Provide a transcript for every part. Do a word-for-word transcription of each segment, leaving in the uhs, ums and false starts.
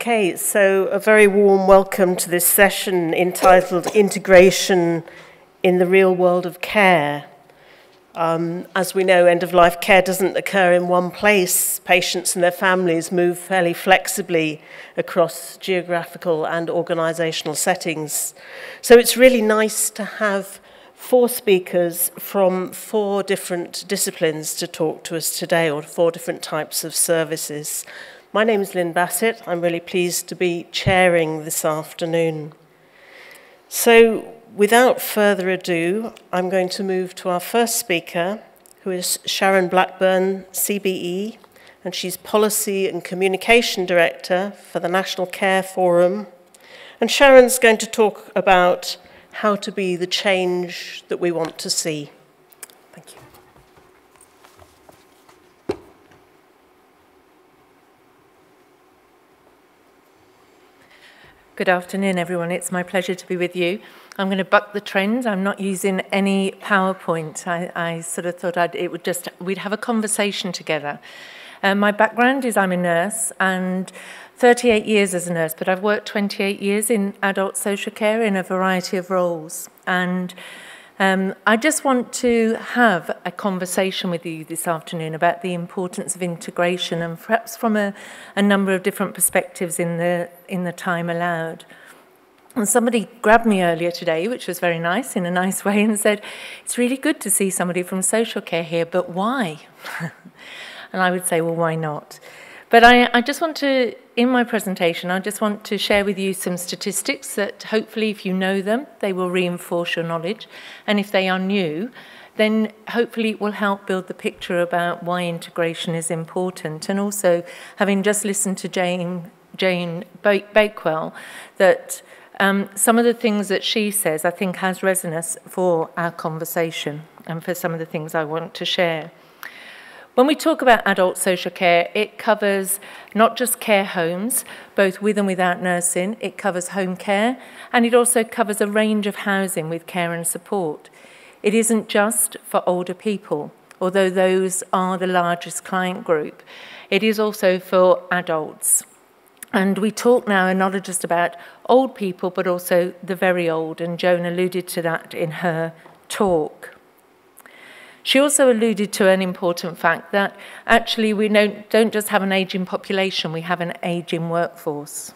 Okay, so a very warm welcome to this session entitled Integration in the Real World of Care. Um, as we know, end-of-life care doesn't occur in one place. Patients and their families move fairly flexibly across geographical and organisational settings. So it's really nice to have four speakers from four different disciplines to talk to us today, or four different types of services. My name is Lynn Bassett. I'm really pleased to be chairing this afternoon. So, without further ado, I'm going to move to our first speaker, who is Sharon Blackburn, C B E, and she's Policy and Communication Director for the National Care Forum. And Sharon's going to talk about how to be the change that we want to see. Thank you. Good afternoon, everyone. It's my pleasure to be with you. I'm going to buck the trend. I'm not using any PowerPoint. I, I sort of thought I'd, it would just we'd have a conversation together. Um, my background is I'm a nurse, and thirty-eight years as a nurse, but I've worked twenty-eight years in adult social care in a variety of roles. And um, I just want to have a conversation with you this afternoon about the importance of integration, and perhaps from a, a number of different perspectives in the in the time allowed. And somebody grabbed me earlier today, which was very nice, in a nice way, and said, "It's really good to see somebody from social care here, but why?" And I would say, well, why not? But I, I just want to, in my presentation, I just want to share with you some statistics that hopefully, if you know them, they will reinforce your knowledge. And if they are new, then hopefully it will help build the picture about why integration is important. And also, having just listened to Jane, Jane Bakewell, that Um, some of the things that she says, I think, has resonance for our conversation and for some of the things I want to share. When we talk about adult social care, it covers not just care homes, both with and without nursing. It covers home care, and it also covers a range of housing with care and support. It isn't just for older people, although those are the largest client group. It is also for adults. And we talk now not just about old people, but also the very old, and Joan alluded to that in her talk. She also alluded to an important fact that actually we don't, don't just have an ageing population, we have an ageing workforce.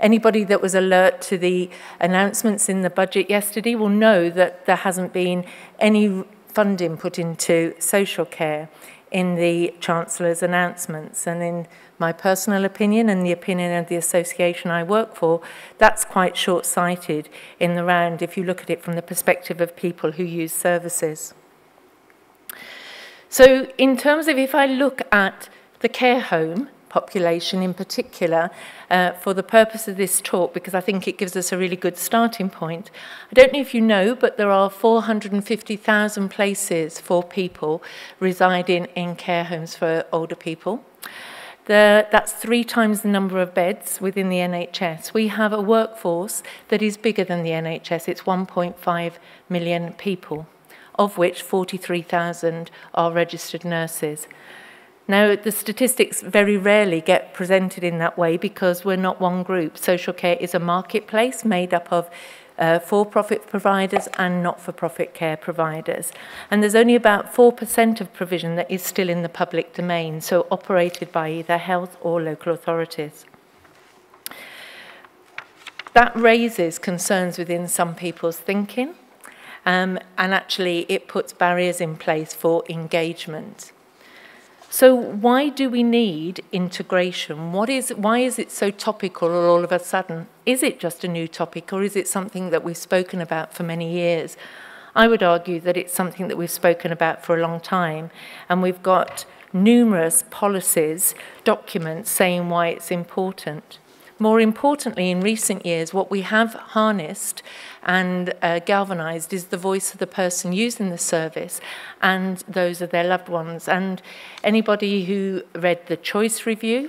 Anybody that was alert to the announcements in the budget yesterday will know that there hasn't been any funding put into social care in the Chancellor's announcements, and in my personal opinion and the opinion of the association I work for, that's quite short-sighted in the round if you look at it from the perspective of people who use services. So in terms of, if I look at the care home population in particular, uh, for the purpose of this talk, because I think it gives us a really good starting point, I don't know if you know, but there are four hundred fifty thousand places for people residing in care homes for older people. The, that's three times the number of beds within the N H S. We have a workforce that is bigger than the N H S. It's one point five million people, of which forty-three thousand are registered nurses. Now, the statistics very rarely get presented in that way because we're not one group. Social care is a marketplace made up of Uh, for-profit providers and not-for-profit care providers. And there's only about four percent of provision that is still in the public domain, so operated by either health or local authorities. That raises concerns within some people's thinking, um, and actually it puts barriers in place for engagement. So why do we need integration? What is, why is it so topical all of a sudden? Is it just a new topic, or is it something that we've spoken about for many years? I would argue that it's something that we've spoken about for a long time, and we've got numerous policies, documents saying why it's important. More importantly, in recent years, what we have harnessed and uh, galvanised is the voice of the person using the service and those of their loved ones. And anybody who read the Choice Review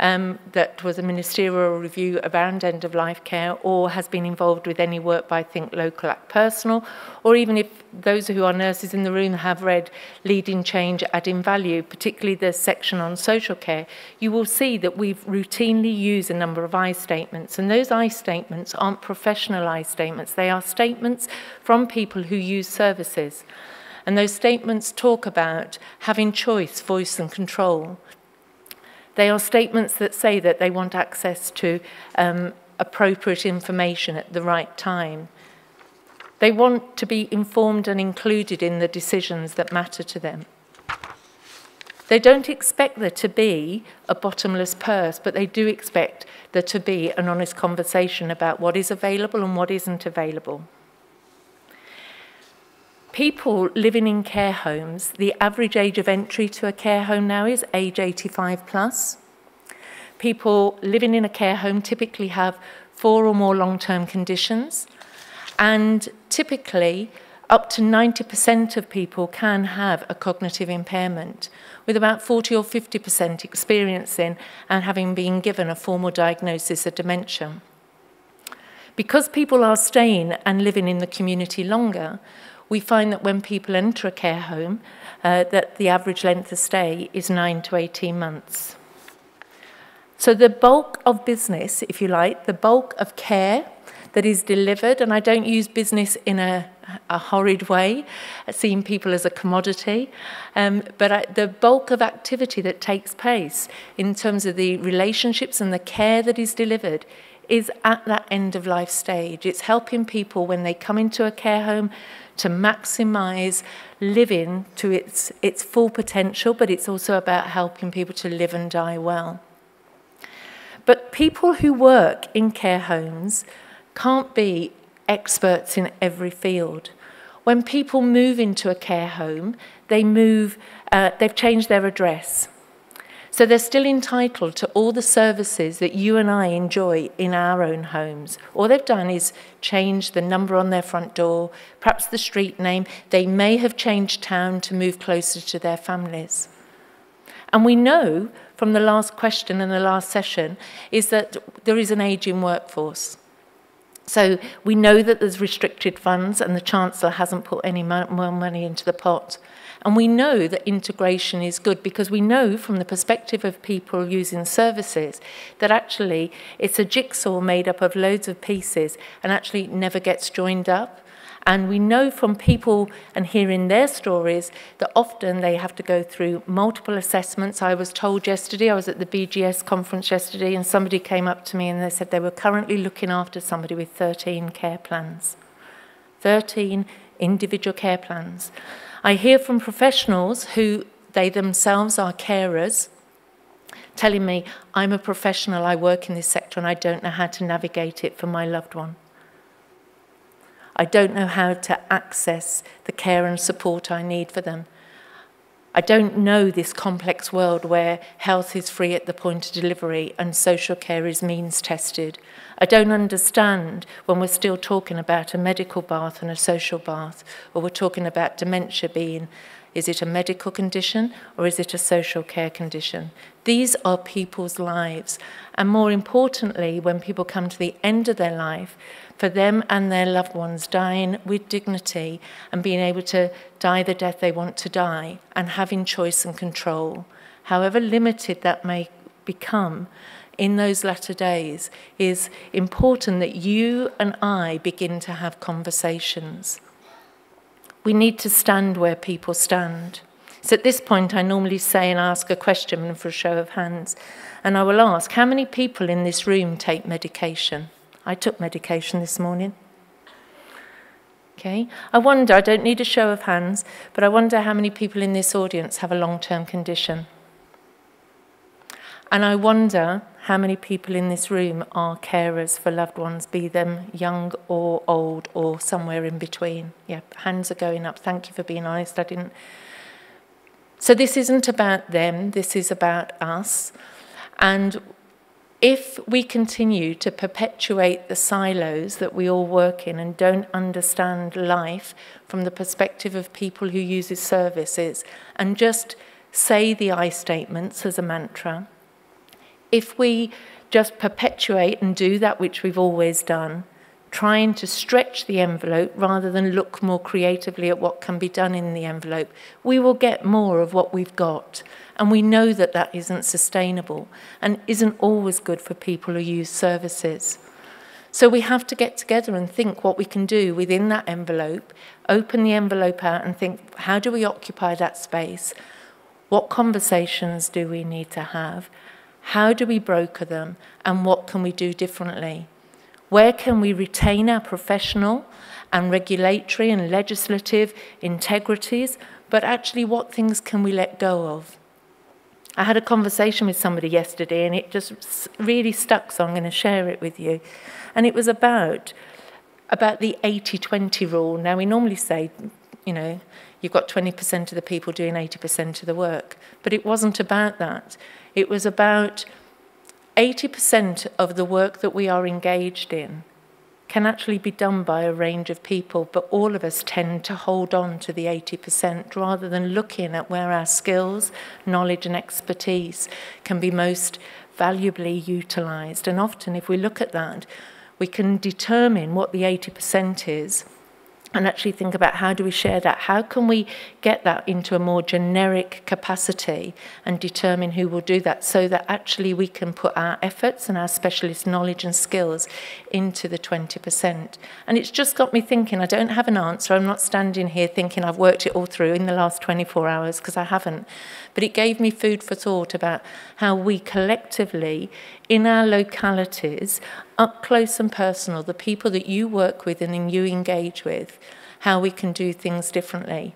um, that was a ministerial review around end-of-life care, or has been involved with any work by Think Local Act Personal, or even if those who are nurses in the room have read Leading Change, Adding Value, particularly the section on social care, you will see that we routinely use a number of I statements, and those I statements aren't professional I statements, they are statements from people who use services. And those statements talk about having choice, voice and control. They are statements that say that they want access to um, appropriate information at the right time. They want to be informed and included in the decisions that matter to them. They don't expect there to be a bottomless purse, but they do expect there to be an honest conversation about what is available and what isn't available. People living in care homes, the average age of entry to a care home now is age eighty-five plus. People living in a care home typically have four or more long-term conditions, and typically up to ninety percent of people can have a cognitive impairment, with about forty or fifty percent experiencing and having been given a formal diagnosis of dementia. Because people are staying and living in the community longer, we find that when people enter a care home, uh, that the average length of stay is nine to eighteen months. So the bulk of business, if you like, the bulk of care that is delivered, and I don't use business in a, a horrid way, seeing people as a commodity, um, but I, the bulk of activity that takes place in terms of the relationships and the care that is delivered is at that end-of-life stage. It's helping people when they come into a care home to maximise living to its, its full potential, but it's also about helping people to live and die well. But people who work in care homes can't be experts in every field. When people move into a care home, they move, uh, they've changed their address. So they're still entitled to all the services that you and I enjoy in our own homes. All they've done is change the number on their front door, perhaps the street name. They may have changed town to move closer to their families. And we know from the last question and the last session is that there is an ageing workforce. So we know that there's restricted funds and the Chancellor hasn't put any more money into the pot. And we know that integration is good because we know from the perspective of people using services that actually it's a jigsaw made up of loads of pieces and actually never gets joined up. And we know from people and hearing their stories that often they have to go through multiple assessments. I was told yesterday, I was at the B G S conference yesterday, and somebody came up to me and they said they were currently looking after somebody with thirteen care plans. thirteen individual care plans. I hear from professionals who they themselves are carers telling me, I'm a professional, I work in this sector and I don't know how to navigate it for my loved one. I don't know how to access the care and support I need for them. I don't know this complex world where health is free at the point of delivery and social care is means tested. I don't understand when we're still talking about a medical bath and a social bath, or we're talking about dementia being, is it a medical condition or is it a social care condition? These are people's lives. And more importantly, when people come to the end of their life, for them and their loved ones dying with dignity and being able to die the death they want to die and having choice and control, however limited that may become in those latter days, is important that you and I begin to have conversations. We need to stand where people stand. So at this point I normally say and ask a question for a show of hands, and I will ask, how many people in this room take medication? I took medication this morning. Okay. I wonder, I don't need a show of hands, but I wonder how many people in this audience have a long-term condition. And I wonder how many people in this room are carers for loved ones, be them young or old or somewhere in between. Yeah, hands are going up. Thank you for being honest. I didn't. So this isn't about them. This is about us. And if we continue to perpetuate the silos that we all work in and don't understand life from the perspective of people who use services and just say the I statements as a mantra, if we just perpetuate and do that which we've always done, trying to stretch the envelope rather than look more creatively at what can be done in the envelope, we will get more of what we've got. And we know that that isn't sustainable and isn't always good for people who use services. So we have to get together and think what we can do within that envelope, open the envelope out and think, how do we occupy that space? What conversations do we need to have? How do we broker them? And what can we do differently? Where can we retain our professional and regulatory and legislative integrities, but actually what things can we let go of? I had a conversation with somebody yesterday and it just really stuck, so I'm going to share it with you. And it was about, about the eighty twenty rule. Now we normally say, you know, you've got twenty percent of the people doing eighty percent of the work, but it wasn't about that. It was about eighty percent of the work that we are engaged in can actually be done by a range of people, but all of us tend to hold on to the eighty percent rather than looking at where our skills, knowledge and expertise can be most valuably utilised. And often if we look at that, we can determine what the eighty percent is and actually think about how do we share that? How can we get that into a more generic capacity and determine who will do that so that actually we can put our efforts and our specialist knowledge and skills into the twenty percent. And it's just got me thinking, I don't have an answer. I'm not standing here thinking I've worked it all through in the last twenty-four hours because I haven't. But it gave me food for thought about how we collectively, in our localities, up close and personal, the people that you work with and you engage with, how we can do things differently.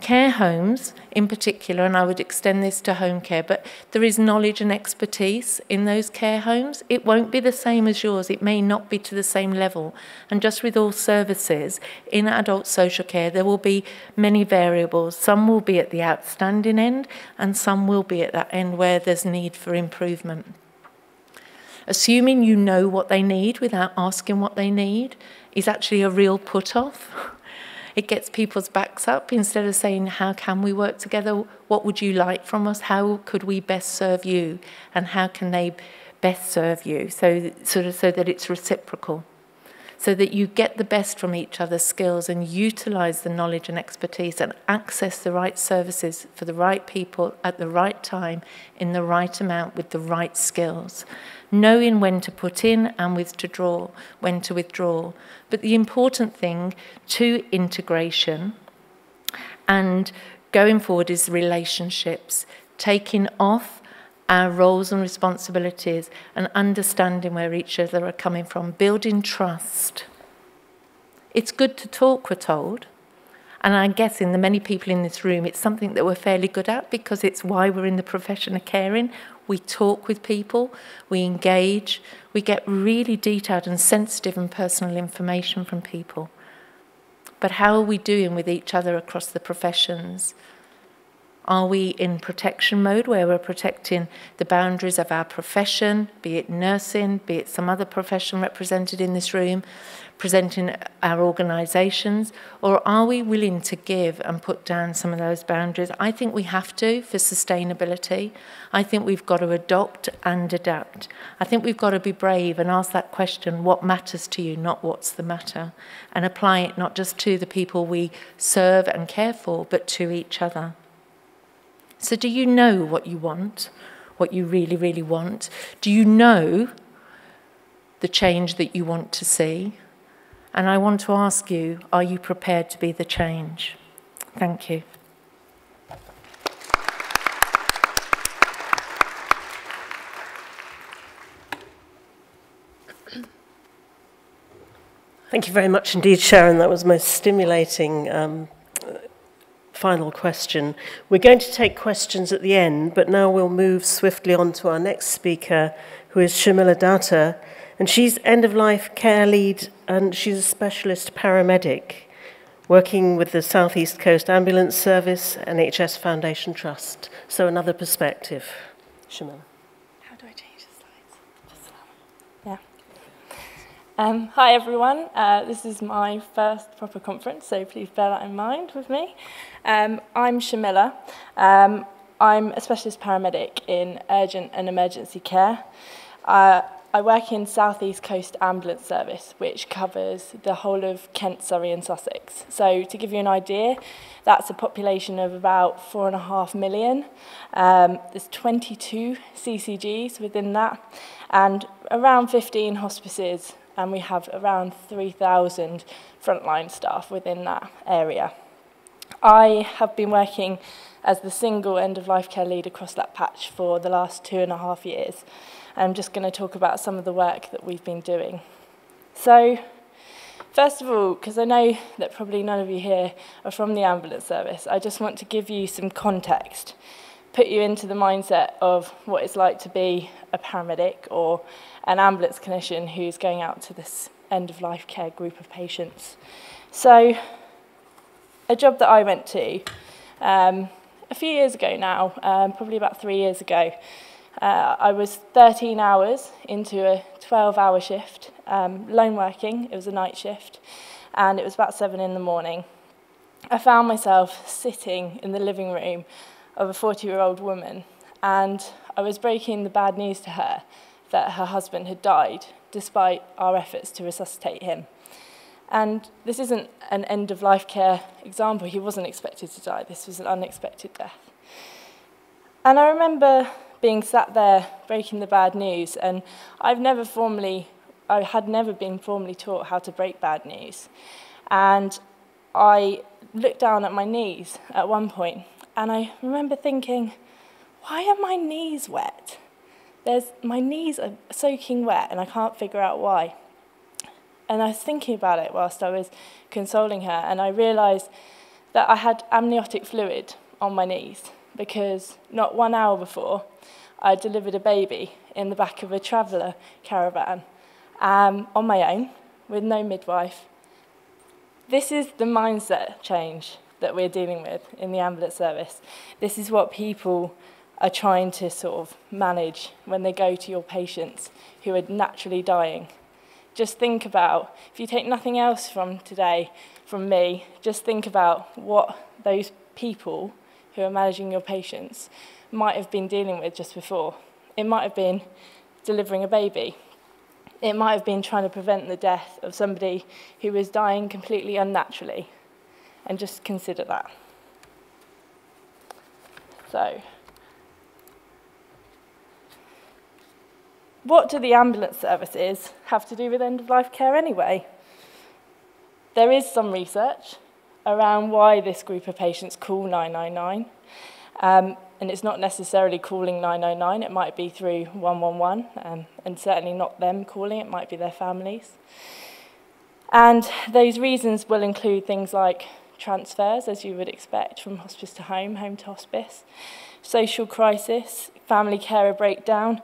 Care homes in particular, and I would extend this to home care, but there is knowledge and expertise in those care homes. It won't be the same as yours. It may not be to the same level. And just with all services, in adult social care, there will be many variables. Some will be at the outstanding end, and some will be at that end where there's need for improvement. Assuming you know what they need without asking what they need is actually a real put-off. It gets people's backs up instead of saying, how can we work together? What would you like from us? How could we best serve you? And how can they best serve you? So, sort of, so that it's reciprocal, so that you get the best from each other's skills and utilise the knowledge and expertise and access the right services for the right people at the right time, in the right amount, with the right skills. Knowing when to put in and withdraw, when to withdraw. But the important thing to integration and going forward is relationships, taking off our roles and responsibilities and understanding where each other are coming from, building trust. It's good to talk, we're told. And I'm guessing the many people in this room, it's something that we're fairly good at because it's why we're in the profession of caring. We talk with people, we engage, we get really detailed and sensitive and personal information from people. But how are we doing with each other across the professions? Are we in protection mode where we're protecting the boundaries of our profession, be it nursing, be it some other profession represented in this room, presenting our organisations? Or are we willing to give and put down some of those boundaries? I think we have to for sustainability. I think we've got to adopt and adapt. I think we've got to be brave and ask that question, what matters to you, not what's the matter, and apply it not just to the people we serve and care for, but to each other. So do you know what you want, what you really, really want? Do you know the change that you want to see? And I want to ask you, are you prepared to be the change? Thank you. Thank you very much indeed, Sharon. That was most stimulating. Um, Final question. We're going to take questions at the end, but now we'll move swiftly on to our next speaker, who is Shirmilla Datta, and she's end-of-life care lead, and she's a specialist paramedic, working with the Southeast Coast Ambulance Service N H S Foundation Trust. So another perspective. Shirmilla. How do I change the slides? Just that one. Yeah. Um, hi everyone. Uh, this is my first proper conference, so please bear that in mind with me. Um, I'm Shirmilla. Um, I'm a specialist paramedic in urgent and emergency care. Uh, I work in Southeast Coast Ambulance Service, which covers the whole of Kent, Surrey and Sussex. So to give you an idea, that's a population of about four and a half million. Um, there's twenty-two C C Gs within that and around fifteen hospices, and we have around three thousand frontline staff within that area. I have been working as the single end-of-life care lead across that patch for the last two and a half years. I'm just going to talk about some of the work that we've been doing. So, first of all, because I know that probably none of you here are from the ambulance service, I just want to give you some context, put you into the mindset of what it's like to be a paramedic or an ambulance clinician who's going out to this end-of-life care group of patients. So, a job that I went to um, a few years ago now, um, probably about three years ago, Uh, I was thirteen hours into a twelve-hour shift, um, lone working. It was a night shift, and it was about seven in the morning. I found myself sitting in the living room of a forty-year-old woman, and I was breaking the bad news to her that her husband had died, despite our efforts to resuscitate him. And this isn't an end-of-life care example. He wasn't expected to die. This was an unexpected death. And I remember being sat there breaking the bad news, and I've never formally, I had never been formally taught how to break bad news. And I looked down at my knees at one point, and I remember thinking, why are my knees wet? There's, my knees are soaking wet, and I can't figure out why. And I was thinking about it whilst I was consoling her, and I realised that I had amniotic fluid on my knees, because not one hour before, I delivered a baby in the back of a traveller caravan um, on my own, with no midwife. This is the mindset change that we're dealing with in the ambulance service. This is what people are trying to sort of manage when they go to your patients who are naturally dying. Just think about, if you take nothing else from today, from me, just think about what those people who are managing your patients might have been dealing with just before. It might have been delivering a baby. It might have been trying to prevent the death of somebody who was dying completely unnaturally. And just consider that. So, what do the ambulance services have to do with end-of-life care anyway? There is some research around why this group of patients call nine nine nine. Um, and it's not necessarily calling nine nine nine, it might be through one one one, um, and certainly not them calling, it might be their families. And those reasons will include things like transfers, as you would expect, from hospice to home, home to hospice, social crisis, family carer breakdown,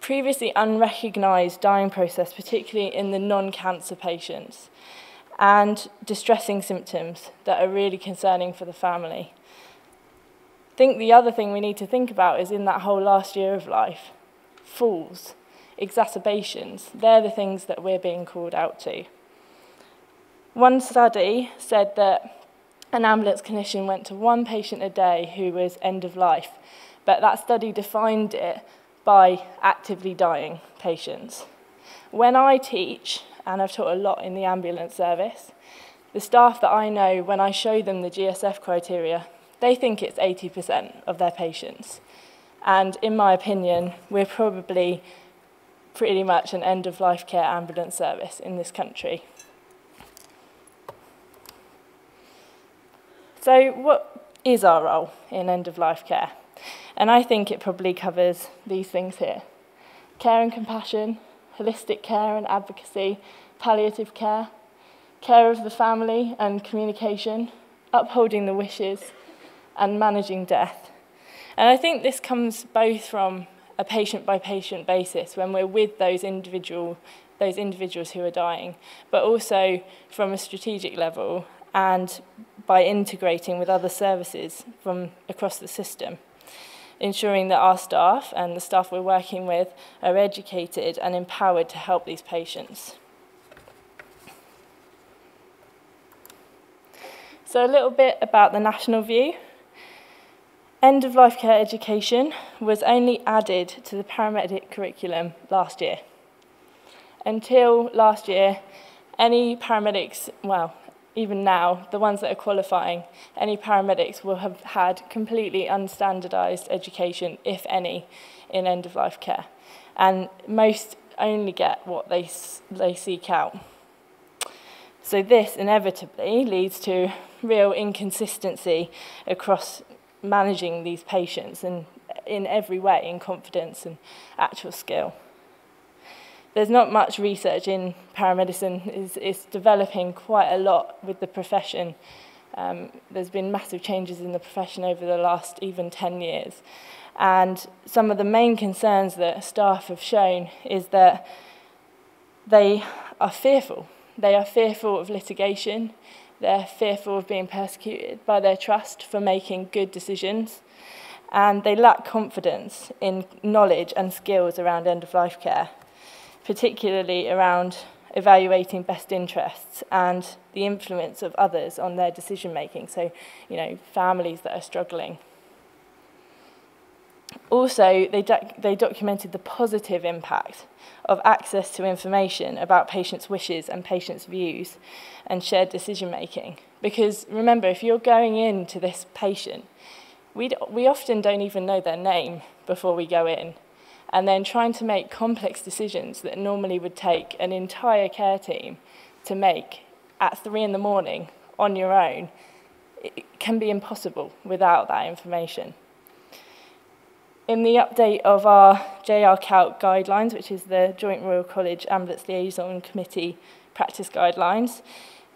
previously unrecognised dying process, particularly in the non-cancer patients, and distressing symptoms that are really concerning for the family. I think the other thing we need to think about is in that whole last year of life, falls, exacerbations, they're the things that we're being called out to. One study said that an ambulance clinician went to one patient a day who was end of life, but that study defined it by actively dying patients. When I teach, and I've taught a lot in the ambulance service, the staff that I know, when I show them the G S F criteria, they think it's eighty percent of their patients. And in my opinion, we're probably pretty much an end-of-life care ambulance service in this country. So what is our role in end-of-life care? And I think it probably covers these things here. Care and compassion, holistic care and advocacy, palliative care, care of the family and communication, upholding the wishes, and managing death. And I think this comes both from a patient-by-patient basis, when we're with those, individual, those individuals who are dying, but also from a strategic level and by integrating with other services from across the system, ensuring that our staff and the staff we're working with are educated and empowered to help these patients. So a little bit about the national view. End-of-life care education was only added to the paramedic curriculum last year. Until last year, any paramedics, well, even now, the ones that are qualifying, any paramedics will have had completely unstandardised education, if any, in end-of-life care. And most only get what they, they seek out. So this inevitably leads to real inconsistency across managing these patients and in every way, in confidence and actual skill. There's not much research in paramedicine. It's, it's developing quite a lot with the profession. Um, there's been massive changes in the profession over the last even ten years. And some of the main concerns that staff have shown is that they are fearful. They are fearful of litigation. They're fearful of being persecuted by their trust for making good decisions. And they lack confidence in knowledge and skills around end-of-life care, particularly around evaluating best interests and the influence of others on their decision-making, so, you know, families that are struggling. Also, they, doc they documented the positive impact of access to information about patients' wishes and patients' views and shared decision-making. Because, remember, if you're going in to this patient, we, d we often don't even know their name before we go in. And then trying to make complex decisions that normally would take an entire care team to make at three in the morning on your own, it can be impossible without that information. In the update of our J R Calc guidelines, which is the Joint Royal College Ambulance Liaison Committee practice guidelines,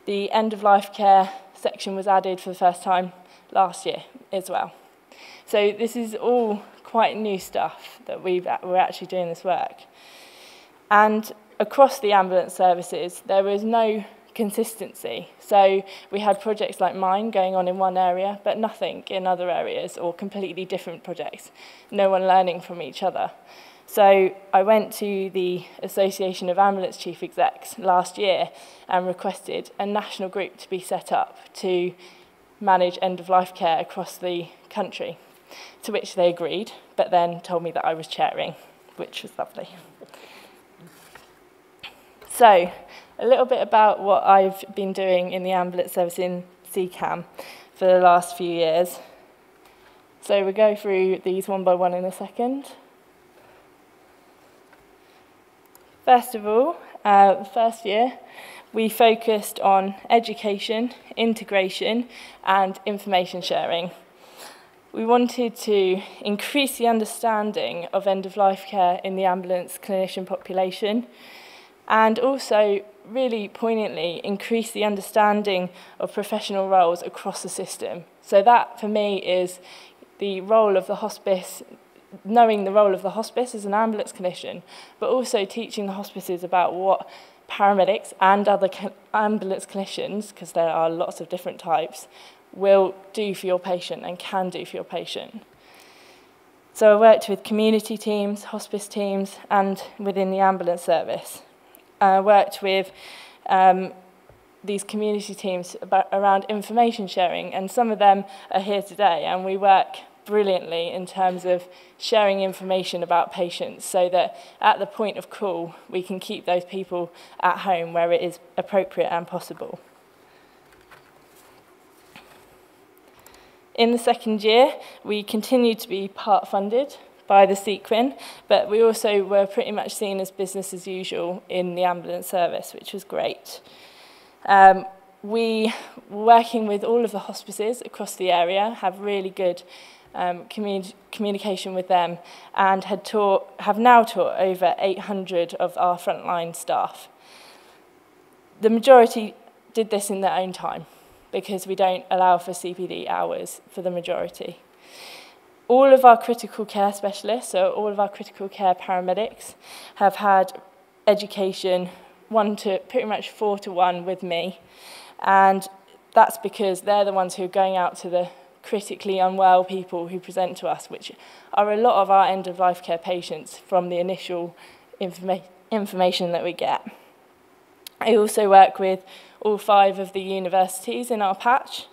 the end-of-life care section was added for the first time last year as well. So this is all quite new stuff that we've, we're actually doing this work. And across the ambulance services, there was no consistency. So we had projects like mine going on in one area, but nothing in other areas, or completely different projects, no one learning from each other. So I went to the Association of Ambulance Chief Execs last year and requested a national group to be set up to manage end-of-life care across the country, to which they agreed, but then told me that I was chairing, which was lovely. So, a little bit about what I've been doing in the ambulance service in C CAM for the last few years. So we'll go through these one by one in a second. First of all, uh, the first year, we focused on education, integration, and information sharing. We wanted to increase the understanding of end-of-life care in the ambulance clinician population, and also, really poignantly, increase the understanding of professional roles across the system. So that, for me, is the role of the hospice, knowing the role of the hospice as an ambulance clinician, but also teaching the hospices about what paramedics and other ambulance clinicians, because there are lots of different types, will do for your patient and can do for your patient. So I worked with community teams, hospice teams, and within the ambulance service. I worked with um, these community teams about, around information sharing, and some of them are here today, and we work brilliantly in terms of sharing information about patients so that at the point of call we can keep those people at home where it is appropriate and possible. In the second year, we continued to be part-funded by the Sequin, but we also were pretty much seen as business as usual in the ambulance service, which was great. Um, we, working with all of the hospices across the area, have really good um, communi communication with them, and had taught, have now taught over eight hundred of our frontline staff. The majority did this in their own time, because we don't allow for C P D hours for the majority. All of our critical care specialists, so all of our critical care paramedics, have had education one to pretty much four to one with me. And that's because they're the ones who are going out to the critically unwell people who present to us, which are a lot of our end-of-life care patients from the initial informa- information that we get. I also work with all five of the universities in our patch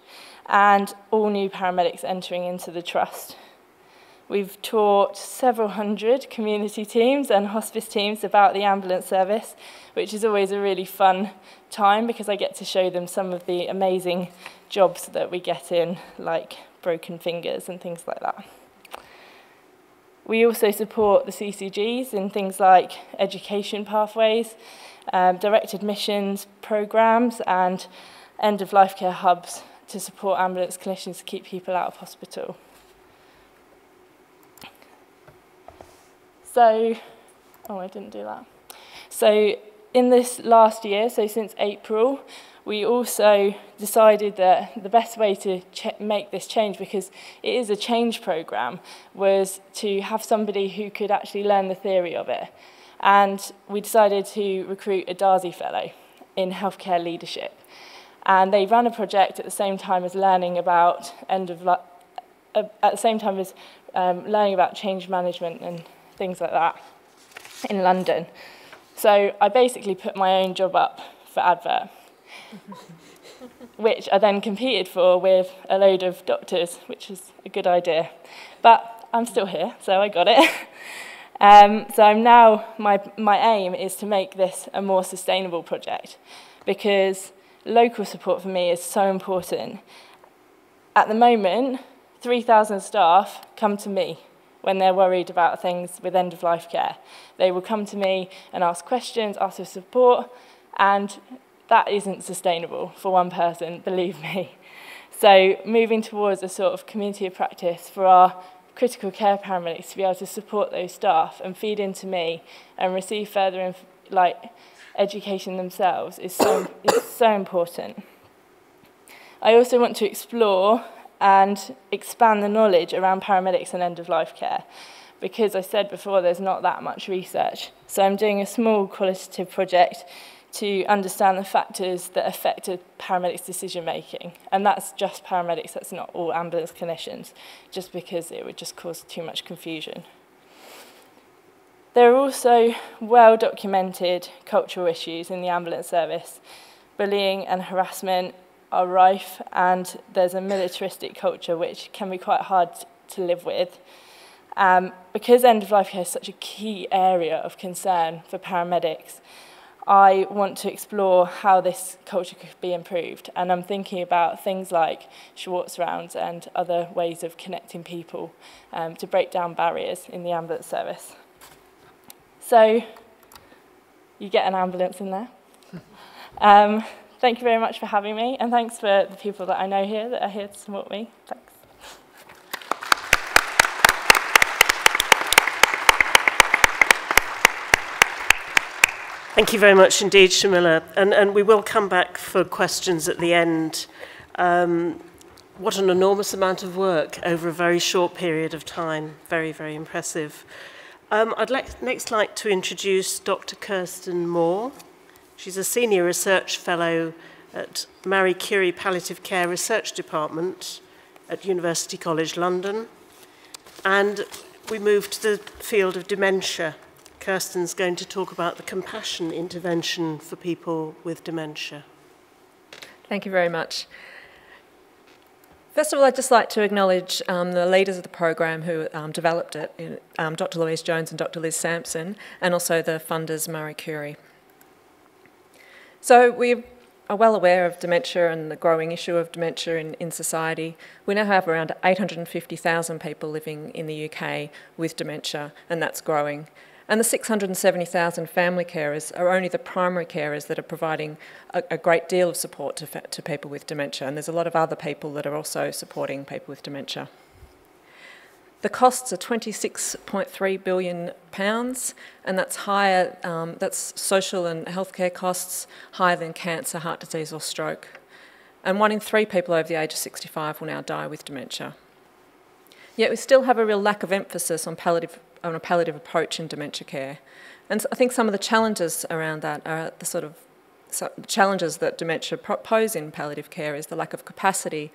and all new paramedics entering into the trust. We've taught several hundred community teams and hospice teams about the ambulance service, which is always a really fun time because I get to show them some of the amazing jobs that we get in, like broken fingers and things like that. We also support the C C Gs in things like education pathways, um, direct admissions programs, and end-of-life care hubs to support ambulance clinicians to keep people out of hospital. So, oh, I didn't do that. So in this last year, so since April, we also decided that the best way to make this change, because it is a change program, was to have somebody who could actually learn the theory of it. And we decided to recruit a Darzi fellow in healthcare leadership. And they ran a project at the same time as learning about end of life, uh, at the same time as um, learning about change management and things like that in London. So I basically put my own job up for advert, which I then competed for with a load of doctors, which was a good idea. But I'm still here, so I got it. um, so I'm now, my, my aim is to make this a more sustainable project, because local support for me is so important. At the moment, three thousand staff come to me when they're worried about things with end-of-life care. They will come to me and ask questions, ask for support, and that isn't sustainable for one person, believe me. So moving towards a sort of community of practice for our critical care paramedics to be able to support those staff and feed into me and receive further inf like education themselves is so, is so important. I also want to explore and expand the knowledge around paramedics and end-of-life care, because I said before there's not that much research. So I'm doing a small qualitative project to understand the factors that affect a paramedic's decision-making. And that's just paramedics, that's not all ambulance clinicians, just because it would just cause too much confusion. There are also well-documented cultural issues in the ambulance service. Bullying and harassment are rife, and there's a militaristic culture which can be quite hard to live with. Um, because end-of-life care is such a key area of concern for paramedics, I want to explore how this culture could be improved, and I'm thinking about things like Schwartz Rounds and other ways of connecting people um, to break down barriers in the ambulance service. So, you get an ambulance in there. Um, Thank you very much for having me, and thanks for the people that I know here that are here to support me. Thanks. Thank you very much indeed, Shirmilla. And, and we will come back for questions at the end. Um, what an enormous amount of work over a very short period of time. Very, very impressive. Um, I'd like, next like to introduce Dr Kirsten Moore. She's a Senior Research Fellow at Marie Curie Palliative Care Research Department at University College London. And we move to the field of dementia. Kirsten's going to talk about the compassion intervention for people with dementia. Thank you very much. First of all, I'd just like to acknowledge um, the leaders of the program who um, developed it, um, Dr Louise Jones and Dr Liz Sampson, and also the funders Marie Curie. So we are well aware of dementia and the growing issue of dementia in, in society. We now have around eight hundred fifty thousand people living in the U K with dementia, and that's growing. And the six hundred seventy thousand family carers are only the primary carers that are providing a, a great deal of support to, to people with dementia, and there's a lot of other people that are also supporting people with dementia. The costs are twenty-six point three billion pounds, and that's higher, um, that's social and healthcare costs higher than cancer, heart disease or stroke. And one in three people over the age of sixty-five will now die with dementia. Yet we still have a real lack of emphasis on, palliative, on a palliative approach in dementia care. And I think some of the challenges around that are the sort of So the challenges that dementia pose in palliative care is the lack of capacity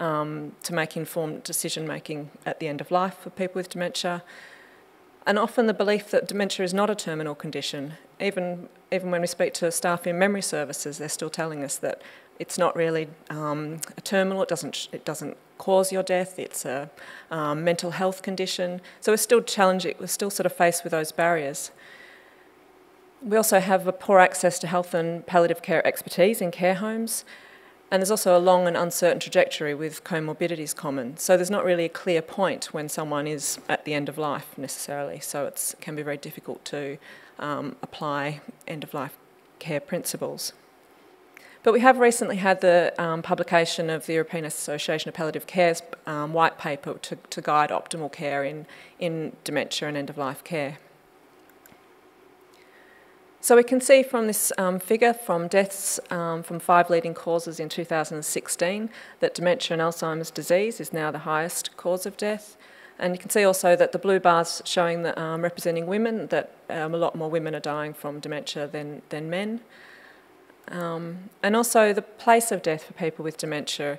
um, to make informed decision-making at the end of life for people with dementia, and often the belief that dementia is not a terminal condition. Even, even when we speak to staff in memory services, they're still telling us that It's not really um, a terminal, it doesn't, it doesn't cause your death, it's a um, mental health condition. So we're still challenging, we're still sort of faced with those barriers. We also have a poor access to health and palliative care expertise in care homes. And there's also a long and uncertain trajectory with comorbidities common. So there's not really a clear point when someone is at the end of life necessarily. So it's, it can be very difficult to um, apply end-of-life care principles. But we have recently had the um, publication of the European Association of Palliative Care's um, white paper to, to guide optimal care in, in dementia and end-of-life care. So we can see from this um, figure from deaths um, from five leading causes in two thousand sixteen that dementia and Alzheimer's disease is now the highest cause of death. And you can see also that the blue bars showing that, um, representing women, that um, a lot more women are dying from dementia than, than men. Um, and also the place of death for people with dementia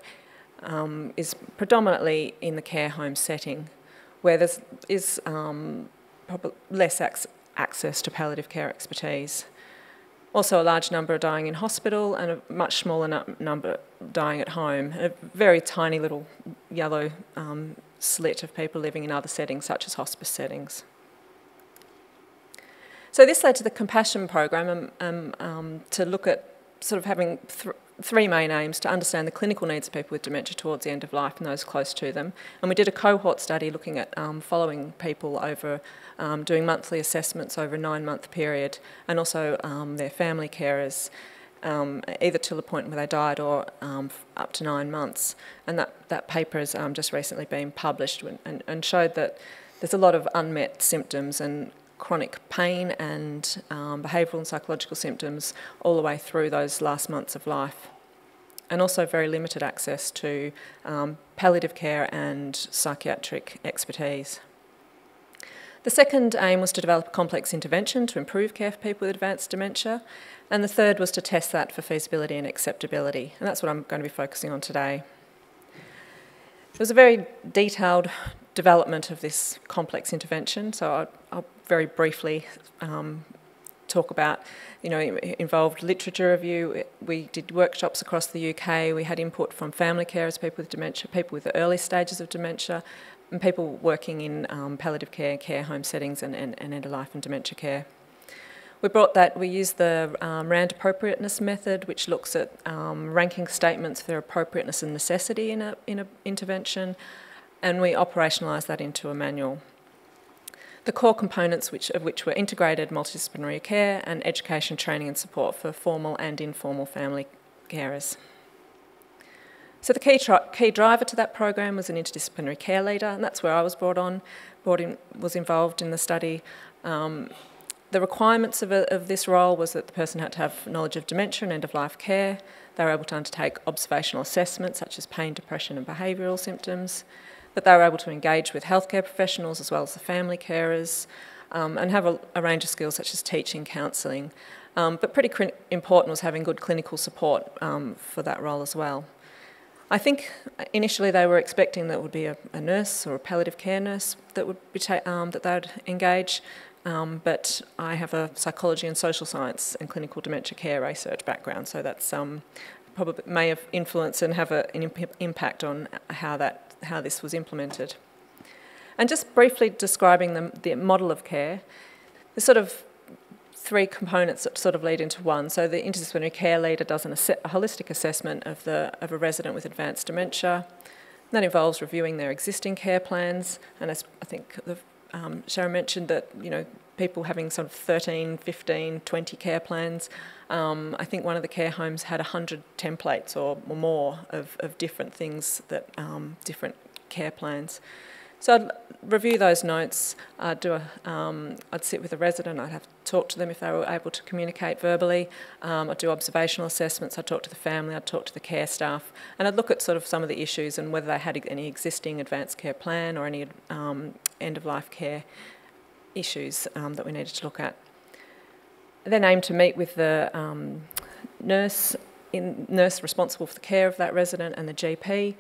um, is predominantly in the care home setting, where there is um, probably less access access to palliative care expertise. Also, a large number are dying in hospital and a much smaller number dying at home. A very tiny little yellow um, slit of people living in other settings, such as hospice settings. So this led to the Compassion Program um, um, to look at sort of having th three main aims to understand the clinical needs of people with dementia towards the end of life and those close to them. And we did a cohort study looking at um, following people over, um, doing monthly assessments over a nine-month period, and also um, their family carers, um, either till the point where they died or um, up to nine months. And that, that paper has um, just recently been published and, and showed that there's a lot of unmet symptoms and chronic pain and um, behavioural and psychological symptoms all the way through those last months of life. And also very limited access to um, palliative care and psychiatric expertise. The second aim was to develop a complex intervention to improve care for people with advanced dementia. And the third was to test that for feasibility and acceptability. And that's what I'm going to be focusing on today. It was a very detailed development of this complex intervention, so I'll, I'll very briefly um, talk about, you know, it involved literature review. We did workshops across the U K. We had input from family carers, people with dementia, people with the early stages of dementia, and people working in um, palliative care, care home settings, and, and, and end-of-life and dementia care. We brought that, we used the um, RAND appropriateness method, which looks at um, ranking statements for their appropriateness and necessity in an in a intervention, and we operationalised that into a manual. The core components which, of which were integrated multidisciplinary care and education, training and support for formal and informal family carers. So the key, key driver to that program was an interdisciplinary care leader, and that's where I was brought on, brought in, was involved in the study. Um, the requirements of, a, of this role was that the person had to have knowledge of dementia and end-of-life care. They were able to undertake observational assessments such as pain, depression and behavioural symptoms, that they were able to engage with healthcare professionals as well as the family carers, um, and have a, a range of skills such as teaching, counselling. Um, but pretty important was having good clinical support um, for that role as well. I think initially they were expecting that it would be a, a nurse or a palliative care nurse that would be ta um, that they would engage, um, but I have a psychology and social science and clinical dementia care research background, so that's um, probably may have influenced and have a, an imp impact on how that how this was implemented. And just briefly describing the, the model of care, there's sort of three components that sort of lead into one. So the interdisciplinary care leader does an a holistic assessment of, the, of a resident with advanced dementia. That involves reviewing their existing care plans, and as I think the, um, Sharon mentioned that, you know, people having sort of thirteen, fifteen, twenty care plans. Um, I think one of the care homes had one hundred templates or more of, of different things, that um, different care plans. So I'd review those notes, I'd, do a, um, I'd sit with a resident, I'd have to talk to them if they were able to communicate verbally, um, I'd do observational assessments, I'd talk to the family, I'd talk to the care staff, and I'd look at sort of some of the issues and whether they had any existing advanced care plan or any um, end-of-life care issues um, that we needed to look at. I then aimed to meet with the um, nurse, in, nurse responsible for the care of that resident and the G P,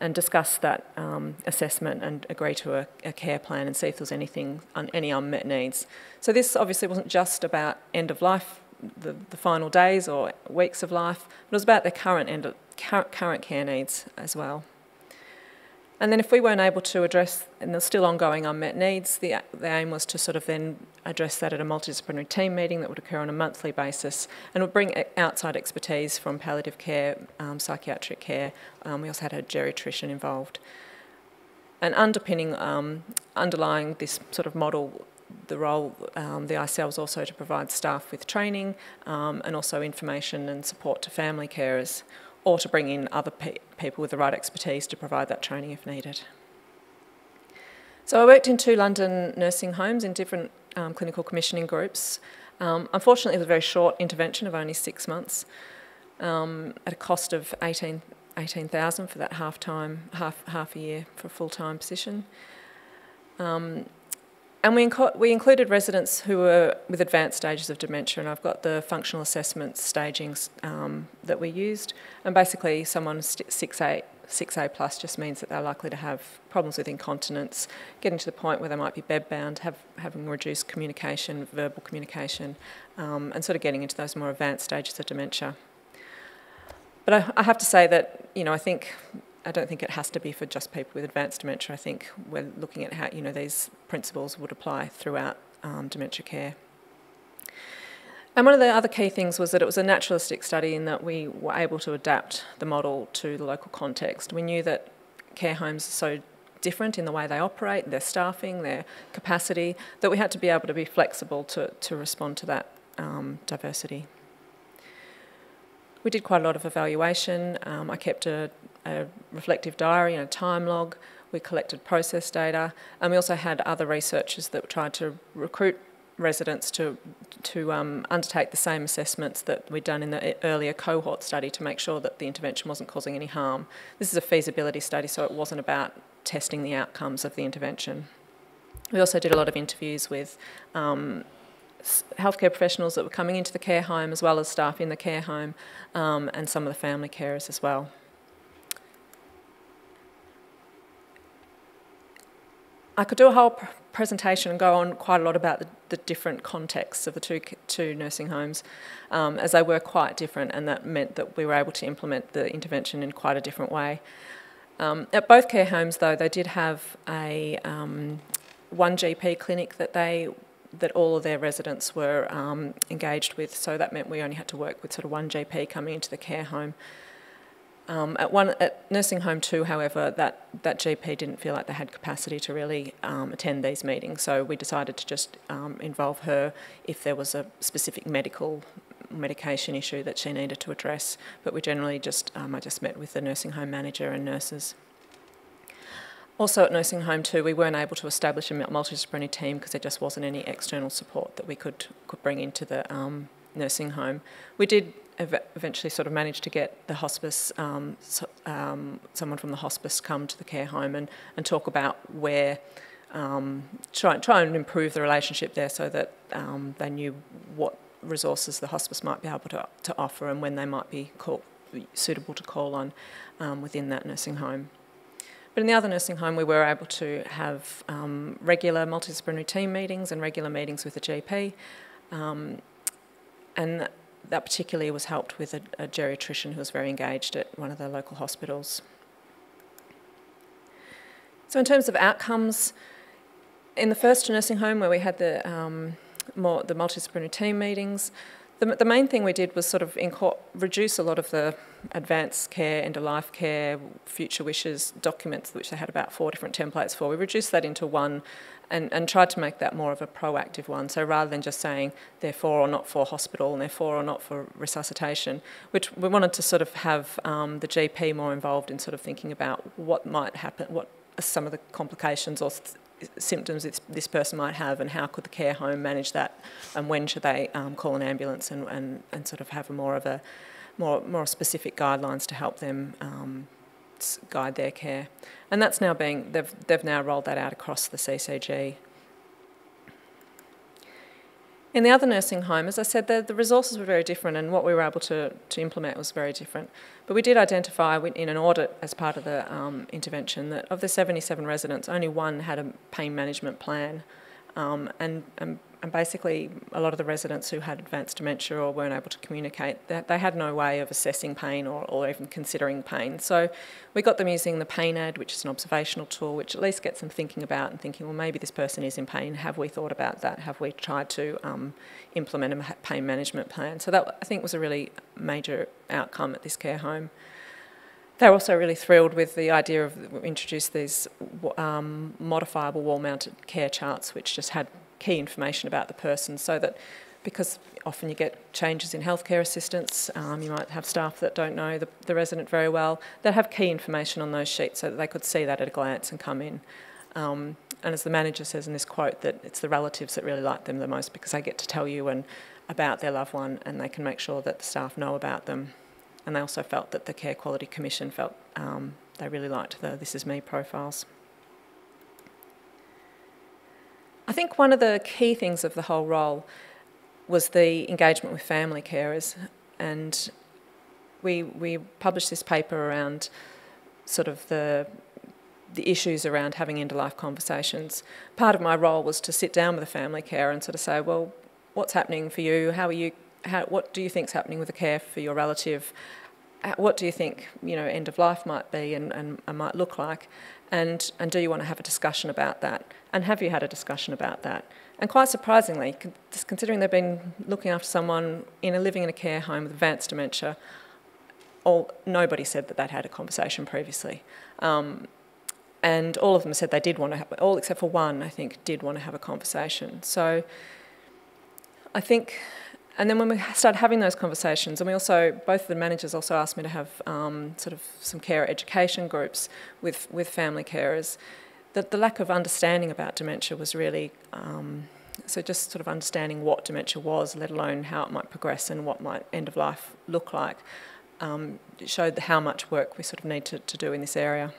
and discuss that um, assessment and agree to a, a care plan and see if there was anything, un, any unmet needs. So this obviously wasn't just about end of life the, the final days or weeks of life, but it was about their current, end of, current, current care needs as well. And then if we weren't able to address, and there's still ongoing unmet needs, the, the aim was to sort of then address that at a multidisciplinary team meeting that would occur on a monthly basis and would bring outside expertise from palliative care, um, psychiatric care. Um, we also had a geriatrician involved. And underpinning, um, underlying this sort of model, the role, um, the I C L was also to provide staff with training um, and also information and support to family carers, or to bring in other pe people with the right expertise to provide that training if needed. So I worked in two London nursing homes in different um, clinical commissioning groups. Um, unfortunately, it was a very short intervention of only six months um, at a cost of eighteen thousand for that half-time, half, half a year for a full-time position. Um, And we, inc we included residents who were with advanced stages of dementia, and I've got the functional assessment stagings um, that we used. And basically someone six A plus just means that they're likely to have problems with incontinence, getting to the point where they might be bedbound, have, having reduced communication, verbal communication, um, and sort of getting into those more advanced stages of dementia. But I, I have to say that, you know, I think... I don't think it has to be for just people with advanced dementia. I think we're looking at how, you know, these principles would apply throughout um, dementia care. And one of the other key things was that it was a naturalistic study in that we were able to adapt the model to the local context. We knew that care homes are so different in the way they operate, their staffing, their capacity, that we had to be able to be flexible to, to respond to that um, diversity. We did quite a lot of evaluation. Um, I kept a a reflective diary and a time log. We collected process data, and we also had other researchers that tried to recruit residents to, to um, undertake the same assessments that we'd done in the earlier cohort study to make sure that the intervention wasn't causing any harm. This is a feasibility study, so it wasn't about testing the outcomes of the intervention. We also did a lot of interviews with um, healthcare professionals that were coming into the care home, as well as staff in the care home, um, and some of the family carers as well. I could do a whole presentation and go on quite a lot about the, the different contexts of the two, two nursing homes, um, as they were quite different, and that meant that we were able to implement the intervention in quite a different way. Um, at both care homes, though, they did have a um, one G P clinic that they that all of their residents were um, engaged with, so that meant we only had to work with sort of one G P coming into the care home. Um, at, one, at nursing home two, however, that, that G P didn't feel like they had capacity to really um, attend these meetings, so we decided to just um, involve her if there was a specific medical medication issue that she needed to address. But we generally just, um, I just met with the nursing home manager and nurses. Also at nursing home two, we weren't able to establish a multidisciplinary team because there just wasn't any external support that we could, could bring into the um, nursing home. We did eventually sort of managed to get the hospice, um, so, um, someone from the hospice come to the care home and, and talk about where, um, try, try and improve the relationship there so that um, they knew what resources the hospice might be able to, to offer and when they might be call, suitable to call on um, within that nursing home. But in the other nursing home, we were able to have um, regular multidisciplinary team meetings and regular meetings with the G P. Um, and that particularly was helped with a, a geriatrician who was very engaged at one of the local hospitals. So in terms of outcomes, in the first nursing home where we had the, um, more, the multidisciplinary team meetings, the, the main thing we did was sort of reduce a lot of the advanced care, end-of-life care, future wishes documents, which they had about four different templates for. We reduced that into one and, and tried to make that more of a proactive one. So rather than just saying they're for or not for hospital and they're for or not for resuscitation, which we wanted to sort of have um, the G P more involved in sort of thinking about what might happen, what are some of the complications or symptoms it's, this person might have, and how could the care home manage that, and when should they um, call an ambulance and, and, and sort of have a more of a more, more specific guidelines to help them um, guide their care. And that's now being, they've, they've now rolled that out across the C C G. In the other nursing home, as I said, the, the resources were very different, and what we were able to, to implement was very different. But we did identify in an audit as part of the um, intervention that of the seventy-seven residents, only one had a pain management plan, um, and, and and basically a lot of the residents who had advanced dementia or weren't able to communicate, that they had no way of assessing pain or, or even considering pain. So we got them using the pain ad, which is an observational tool, which at least gets them thinking about and thinking, well, maybe this person is in pain. Have we thought about that? Have we tried to um, implement a pain management plan? So that, I think, was a really major outcome at this care home. They're also really thrilled with the idea of, we introduced these um, modifiable wall-mounted care charts, which just had key information about the person, so that, because often you get changes in healthcare assistance, um, you might have staff that don't know the, the resident very well, that have key information on those sheets so that they could see that at a glance and come in. Um, and as the manager says in this quote, that it's the relatives that really like them the most, because they get to tell you and about their loved one, and they can make sure that the staff know about them. And they also felt that the Care Quality Commission felt um, they really liked the This Is Me profiles. I think one of the key things of the whole role was the engagement with family carers. And we, we published this paper around sort of the, the issues around having end-of-life conversations. Part of my role was to sit down with a family carer and sort of say, well, what's happening for you? How are you? How, what do you think's happening with the care for your relative? What do you think, you know, end of life might be and, and, and might look like? And, and do you want to have a discussion about that? And have you had a discussion about that? And quite surprisingly, just considering they've been looking after someone in a, living in a care home with advanced dementia, all, nobody said that they'd had a conversation previously. Um, and all of them said they did want to have, all except for one, I think, did want to have a conversation. So I think... And then when we started having those conversations, and we also, both of the managers also asked me to have um, sort of some carer education groups with, with family carers, that the lack of understanding about dementia was really, um, so just sort of understanding what dementia was, let alone how it might progress and what might end of life look like, um, showed how much work we sort of need to, to do in this area.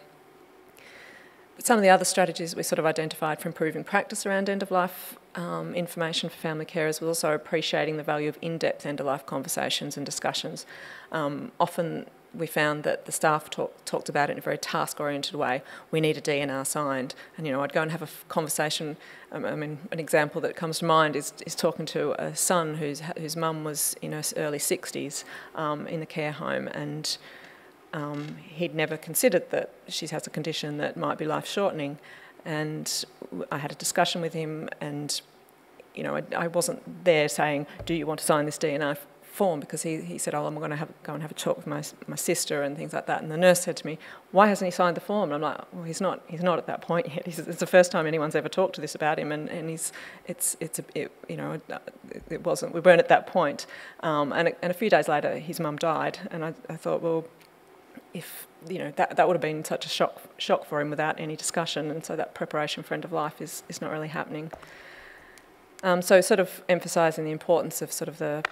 But some of the other strategies we sort of identified for improving practice around end-of-life um, information for family carers was also appreciating the value of in-depth end-of-life conversations and discussions. Um, often we found that the staff talk, talked about it in a very task-oriented way. We need a D N R signed. And, you know, I'd go and have a conversation. Um, I mean, an example that comes to mind is, is talking to a son whose, whose mum was in her early sixties um, in the care home, and... Um, he'd never considered that she has a condition that might be life-shortening, and I had a discussion with him, and you know, I, I wasn't there saying, do you want to sign this D N R form, because he, he said, oh, I'm going to have, go and have a talk with my, my sister and things like that. And the nurse said to me, why hasn't he signed the form? And I'm like, well, he's not, he's not at that point yet. He's, it's the first time anyone's ever talked to this about him, and, and he's, it's, it's a, it, you know, it wasn't, we weren't at that point. Um, and, and a few days later, his mum died, and I, I thought, well, if, you know, that, that would have been such a shock, shock for him without any discussion, and so that preparation for end of life is, is not really happening. Um, so sort of emphasising the importance of sort of the,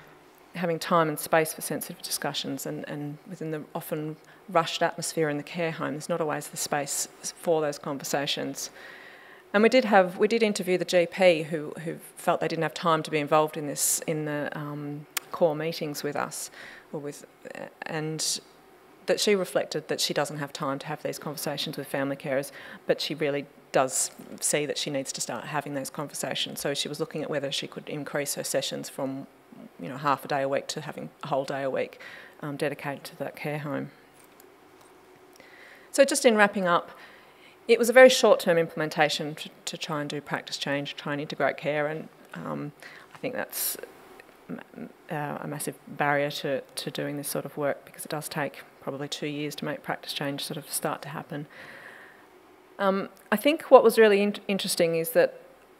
having time and space for sensitive discussions, and, and within the often rushed atmosphere in the care home, there's not always the space for those conversations. And we did have, we did interview the G P who, who felt they didn't have time to be involved in this, in the um, core meetings with us, or with, and that she reflected that she doesn't have time to have these conversations with family carers, but she really does see that she needs to start having those conversations. So she was looking at whether she could increase her sessions from, you know, half a day a week to having a whole day a week um, dedicated to that care home. So just in wrapping up, it was a very short-term implementation to, to try and do practice change, try and integrate care, and um, I think that's Uh, a massive barrier to, to doing this sort of work, because it does take probably two years to make practice change sort of start to happen. Um, I think what was really in interesting is that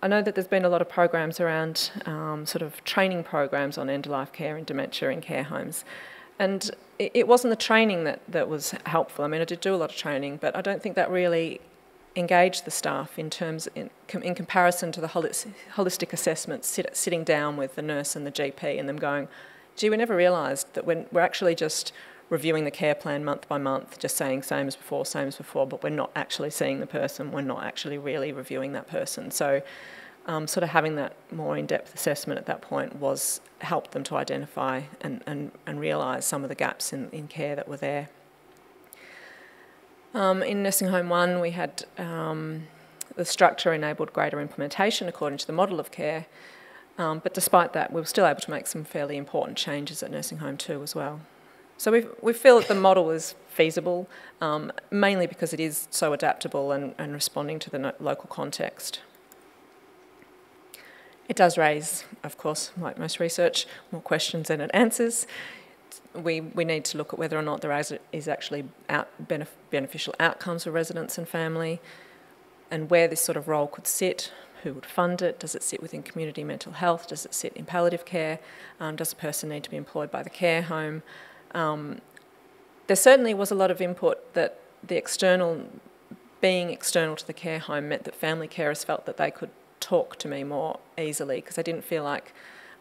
I know that there's been a lot of programs around um, sort of training programs on end-of-life care and dementia in care homes, and it, it wasn't the training that, that was helpful. I mean, I did do a lot of training, but I don't think that really engage the staff in terms, in, in comparison to the holistic assessments, sit, sitting down with the nurse and the G P and them going, gee, we never realised that when we're actually just reviewing the care plan month by month, just saying same as before, same as before, but we're not actually seeing the person, we're not actually really reviewing that person. So um, sort of having that more in-depth assessment at that point was, helped them to identify and, and, and realise some of the gaps in, in care that were there. Um, in Nursing Home one, we had um, the structure enabled greater implementation according to the model of care, Um, but despite that, we were still able to make some fairly important changes at Nursing Home two as well. So we we feel that the model is feasible, um, mainly because it is so adaptable and, and responding to the no local context. It does raise, of course, like most research, more questions than it answers. We, we need to look at whether or not there is, is actually out benef beneficial outcomes for residents and family, and where this sort of role could sit, who would fund it, does it sit within community mental health, does it sit in palliative care, um, does a person need to be employed by the care home. Um, there certainly was a lot of input that the external, being external to the care home meant that family carers felt that they could talk to me more easily because I didn't feel like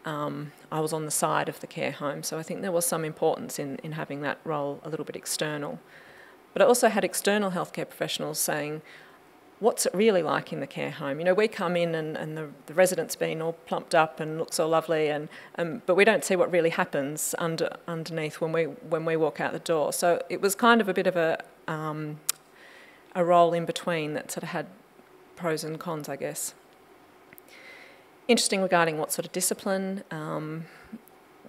um, I was on the side of the care home. So I think there was some importance in, in having that role a little bit external. But I also had external healthcare professionals saying, what's it really like in the care home? You know, we come in and, and the, the resident's been all plumped up and looks all lovely, and, and but we don't see what really happens under, underneath when we, when we walk out the door. So it was kind of a bit of a, um, a role in between that sort of had pros and cons, I guess. Interesting regarding what sort of discipline. Um,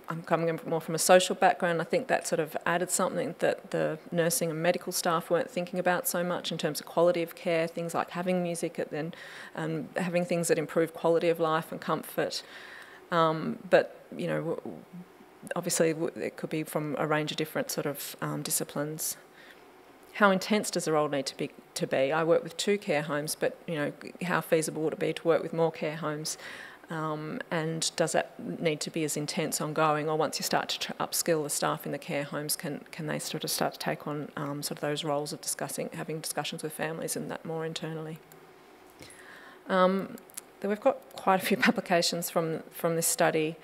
I'm coming more from a social background. I think that sort of added something that the nursing and medical staff weren't thinking about so much in terms of quality of care, things like having music and then um, having things that improve quality of life and comfort. Um, but, you know, obviously it could be from a range of different sort of um, disciplines. How intense does the role need to be, to be? I work with two care homes, but you know, how feasible would it be to work with more care homes? Um, and does that need to be as intense ongoing? Or once you start to upskill the staff in the care homes, can, can they sort of start to take on um, sort of those roles of discussing, having discussions with families and that more internally? Um, we've got quite a few publications from, from this study.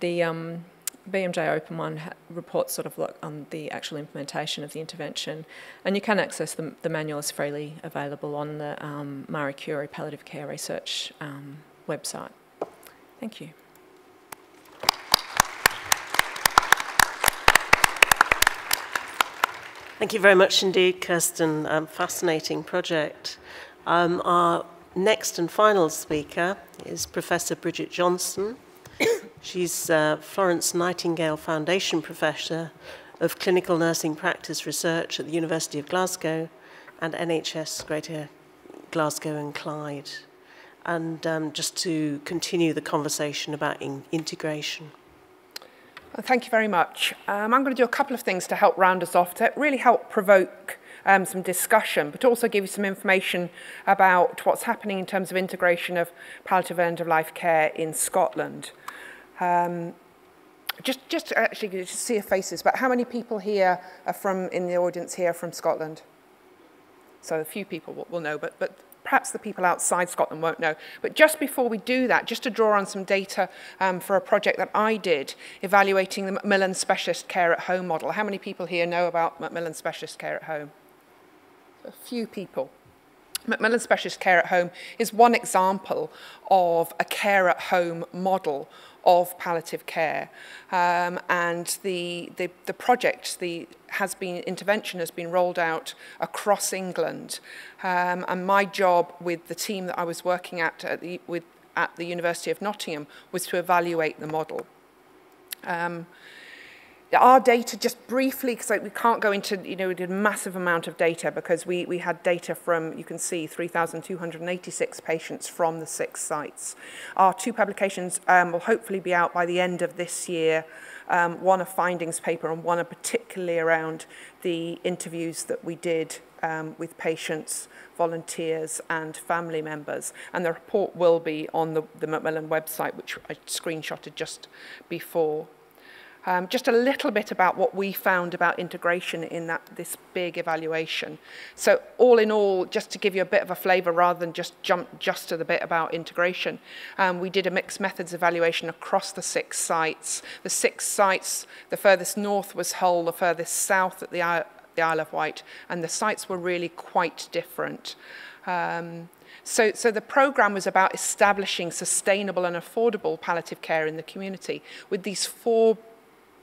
The... Um, B M J Open One reports sort of on the actual implementation of the intervention, and you can access the, the manual is freely available on the um, Marie Curie Palliative Care Research um, website. Thank you. Thank you very much indeed, Kirsten. Um, fascinating project. Um, our next and final speaker is Professor Bridget Johnston. She's uh, Florence Nightingale Foundation Professor of Clinical Nursing Practice Research at the University of Glasgow and N H S Greater Glasgow and Clyde. And um, just to continue the conversation about in integration. Well, thank you very much. Um, I'm going to do a couple of things to help round us off, to really help provoke Um, some discussion, but also give you some information about what's happening in terms of integration of palliative end-of-life care in Scotland. Um, just, just actually just see your faces, but how many people here are from, in the audience here, from Scotland? So a few people will, will know, but, but perhaps the people outside Scotland won't know. But just before we do that, just to draw on some data um, for a project that I did, evaluating the Macmillan Specialist Care at Home model. How many people here know about Macmillan Specialist Care at Home? A few people. Macmillan Specialist Care at Home is one example of a care at home model of palliative care, um, and the, the, the project the, has been, intervention has been rolled out across England, um, and my job with the team that I was working at at the, with, at the University of Nottingham was to evaluate the model. Um, Our data, just briefly, because like we can't go into, you know, we did a massive amount of data because we, we had data from, you can see, three thousand two hundred eighty-six patients from the six sites. Our two publications um, will hopefully be out by the end of this year, um, one a findings paper and one a particularly around the interviews that we did um, with patients, volunteers and family members. And the report will be on the, the Macmillan website, which I screenshotted just before. Um, just a little bit about what we found about integration in that, this big evaluation. So all in all, just to give you a bit of a flavour rather than just jump just to the bit about integration, um, we did a mixed methods evaluation across the six sites. The six sites, the furthest north was Hull, the furthest south at the Isle, the Isle of Wight, and the sites were really quite different. Um, So, so the programme was about establishing sustainable and affordable palliative care in the community with these four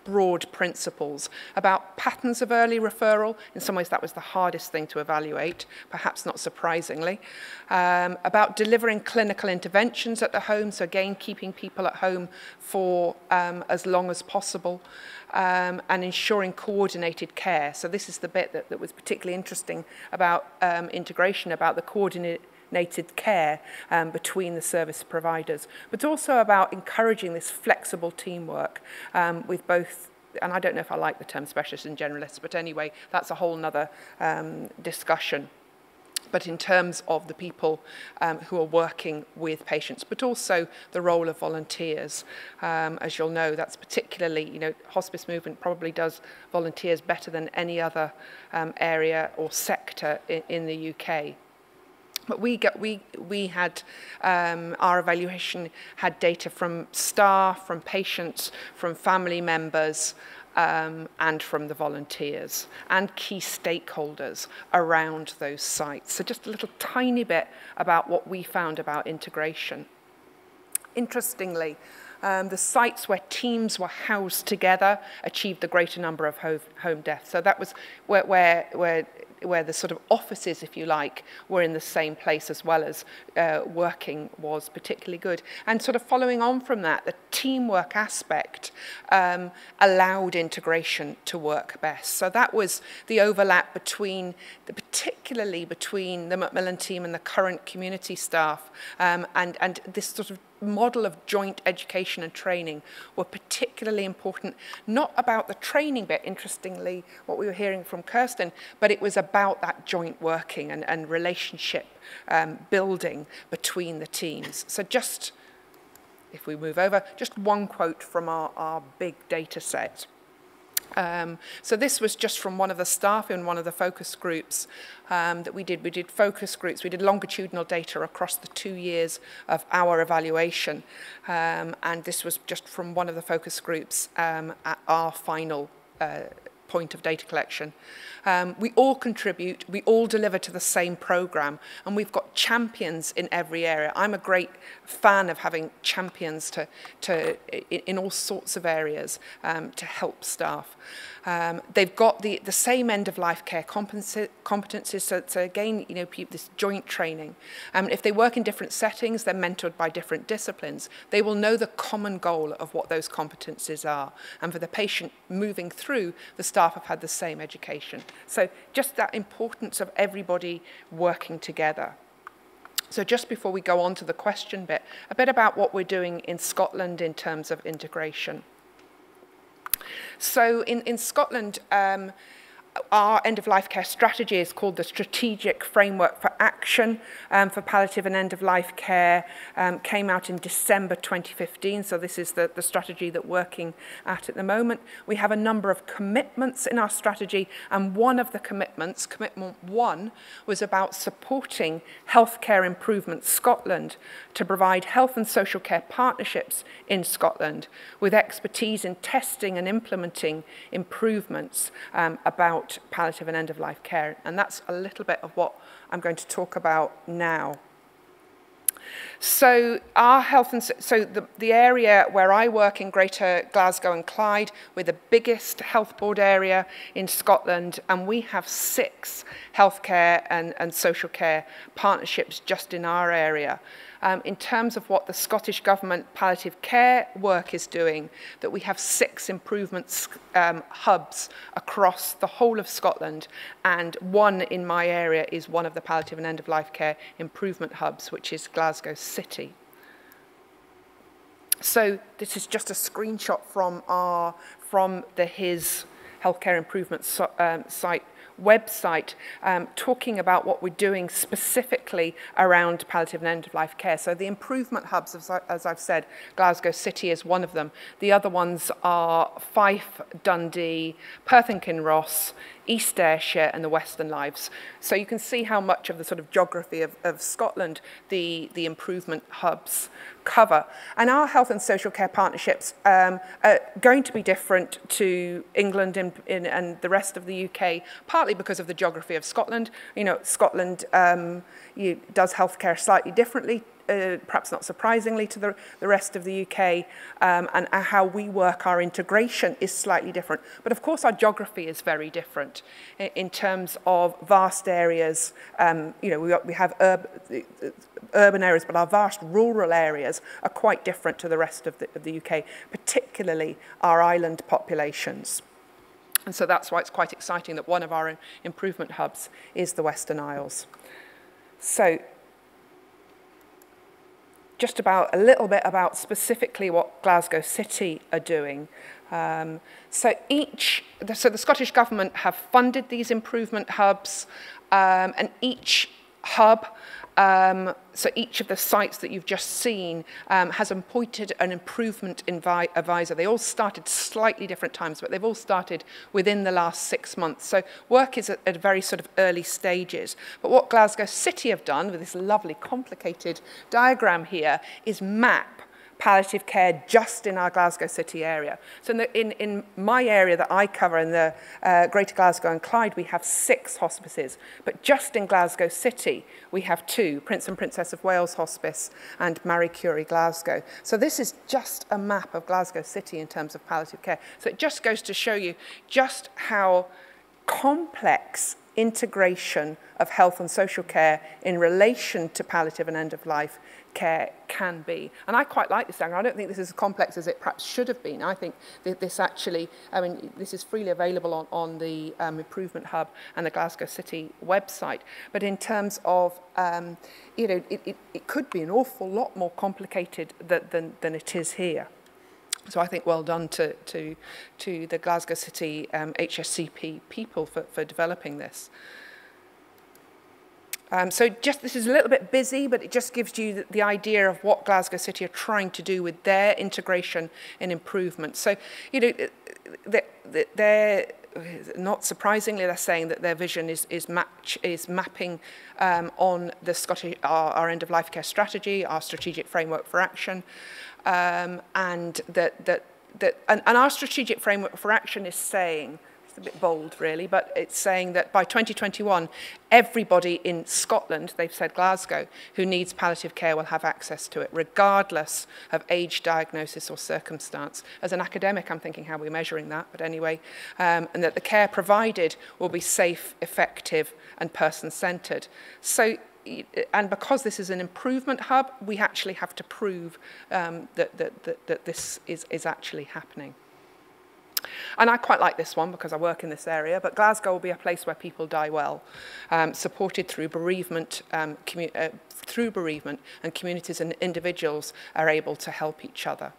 broad principles about patterns of early referral. In some ways, that was the hardest thing to evaluate, perhaps not surprisingly. Um, about delivering clinical interventions at the home, so again, keeping people at home for um, as long as possible, um, and ensuring coordinated care. So this is the bit that, that was particularly interesting about um, integration, about the coordinate care um, between the service providers, but also about encouraging this flexible teamwork um, with both, and I don't know if I like the term specialists and generalists, but anyway, that's a whole nother um, discussion. But in terms of the people um, who are working with patients, but also the role of volunteers. Um, as you'll know, that's particularly, you know, hospice movement probably does volunteers better than any other um, area or sector in, in the U K. But we, got, we, we had, um, our evaluation had data from staff, from patients, from family members, um, and from the volunteers, and key stakeholders around those sites. So just a little tiny bit about what we found about integration. Interestingly, Um, the sites where teams were housed together achieved the greater number of ho home deaths. So that was where, where, where, where the sort of offices, if you like, were in the same place, as well as uh, working was particularly good. And sort of following on from that, the teamwork aspect um, allowed integration to work best. So that was the overlap between, the, particularly between the Macmillan team and the current community staff, um, and, and this sort of model of joint education and training were particularly important, not about the training bit, interestingly, what we were hearing from Kirsten, but it was about that joint working and, and relationship um, building between the teams. So just, if we move over, just one quote from our, our big data set. Um, so this was just from one of the staff in one of the focus groups um, that we did. We did focus groups, we did longitudinal data across the two years of our evaluation. Um, and this was just from one of the focus groups um, at our final uh, point of data collection. Um, we all contribute, we all deliver to the same programme, and we've got champions in every area. I'm a great fan of having champions to, to, in all sorts of areas um, to help staff. Um, they've got the, the same end-of-life care competencies, so, so again, you know, this joint training. Um, if they work in different settings, they're mentored by different disciplines. They will know the common goal of what those competencies are, and for the patient moving through, the staff have had the same education. So just that importance of everybody working together. So just before we go on to the question bit, a bit about what we're doing in Scotland in terms of integration. So in, in Scotland, um, our end-of-life care strategy is called the Strategic Framework for Action um, for Palliative and End-of-Life Care, um, came out in December twenty fifteen, so this is the, the strategy that we're working at at the moment. We have a number of commitments in our strategy, and one of the commitments, commitment one, was about supporting Healthcare Improvement Scotland to provide health and social care partnerships in Scotland with expertise in testing and implementing improvements um, about palliative and end-of-life care, and that's a little bit of what I'm going to talk about now. So our health and so the, the area where I work in Greater Glasgow and Clyde, we're the biggest health board area in Scotland, and we have six healthcare and, and social care partnerships just in our area. Um, in terms of what the Scottish Government palliative care work is doing, that we have six improvement um, hubs across the whole of Scotland, and one in my area is one of the palliative and end-of-life care improvement hubs, which is Glasgow City. So this is just a screenshot from our from the HIS Healthcare Improvement so, um, site website um, talking about what we're doing specifically around palliative and end-of-life care. So the improvement hubs, as, I, as I've said, Glasgow City is one of them. The other ones are Fife, Dundee, Perth and Kinross, East Ayrshire and the Western Isles. So you can see how much of the sort of geography of, of Scotland the, the improvement hubs cover. And our health and social care partnerships um, are going to be different to England in, in, and the rest of the U K, partly because of the geography of Scotland. You know, Scotland um, you, does healthcare slightly differently uh, perhaps not surprisingly to the, the rest of the U K, um, and how we work, our integration is slightly different. But of course, our geography is very different in, in terms of vast areas. Um, you know, we, we have urb, urban areas, but our vast rural areas are quite different to the rest of the, of the U K, particularly our island populations. And so that's why it's quite exciting that one of our improvement hubs is the Western Isles. So just about a little bit about specifically what Glasgow City are doing. Um, so each, so the Scottish Government have funded these improvement hubs, um, and each hub, um, so each of the sites that you've just seen um, has appointed an improvement advisor. They all started slightly different times, but they've all started within the last six months. So work is at, at very sort of early stages. But what Glasgow City have done with this lovely complicated diagram here is map palliative care just in our Glasgow City area. So in, the, in, in my area that I cover in the uh, Greater Glasgow and Clyde, we have six hospices, but just in Glasgow City, we have two, Prince and Princess of Wales Hospice and Marie Curie Glasgow. So this is just a map of Glasgow City in terms of palliative care. So it just goes to show you just how complex integration of health and social care in relation to palliative and end-of-life care can be. And I quite like this diagram. I don't think this is as complex as it perhaps should have been. I think that this actually, I mean, this is freely available on, on the um, Improvement Hub and the Glasgow City website. But in terms of, um, you know, it, it, it could be an awful lot more complicated than, than, than it is here. So I think well done to, to, to the Glasgow City um, H S C P people for, for developing this. Um, so just this is a little bit busy, but it just gives you the, the idea of what Glasgow City are trying to do with their integration and improvement. So, you know, they're, they're not surprisingly, they're saying that their vision is, is, match, is mapping um, on the Scottish, our, our end-of-life care strategy, our strategic framework for action, um, and, that, that, that, and, and our strategic framework for action is saying, a bit bold really, but it's saying that by twenty twenty-one, everybody in Scotland, they've said Glasgow, who needs palliative care will have access to it, regardless of age, diagnosis or circumstance. As an academic, I'm thinking how we're measuring that, but anyway, um, and that the care provided will be safe, effective and person-centred. So, and because this is an improvement hub, we actually have to prove um, that, that, that, that this is, is actually happening. And I quite like this one because I work in this area, but Glasgow will be a place where people die well, um, supported through bereavement, um, uh, through bereavement, and communities and individuals are able to help each other.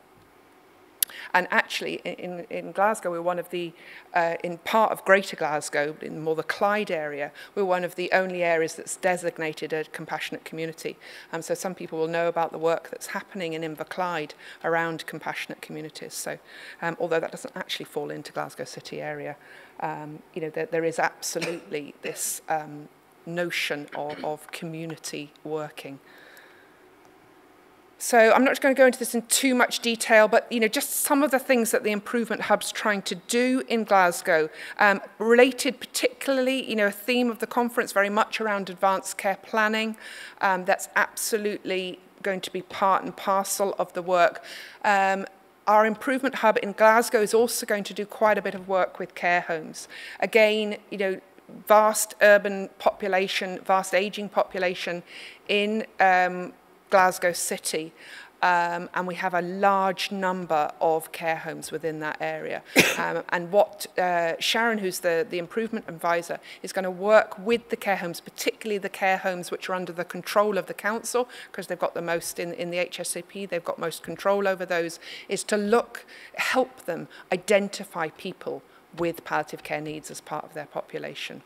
And actually, in, in Glasgow, we're one of the, uh, in part of Greater Glasgow, in more the Clyde area, we're one of the only areas that's designated a compassionate community. Um, so some people will know about the work that's happening in Inverclyde around compassionate communities. So, um, although that doesn't actually fall into Glasgow City area, um, you know, there, there is absolutely this um, notion of, of community working. So I'm not going to go into this in too much detail, but you know, just some of the things that the Improvement Hub's trying to do in Glasgow, um, related particularly, you know, a theme of the conference very much around advanced care planning. Um, that's absolutely going to be part and parcel of the work. Um, Our Improvement Hub in Glasgow is also going to do quite a bit of work with care homes. Again, you know, vast urban population, vast aging population in um, Glasgow City, um, and we have a large number of care homes within that area. Um, and what uh, Sharon, who's the, the improvement advisor, is going to work with the care homes, particularly the care homes which are under the control of the council, because they've got the most in, in the H S C P, they've got most control over those, is to look, help them identify people with palliative care needs as part of their population.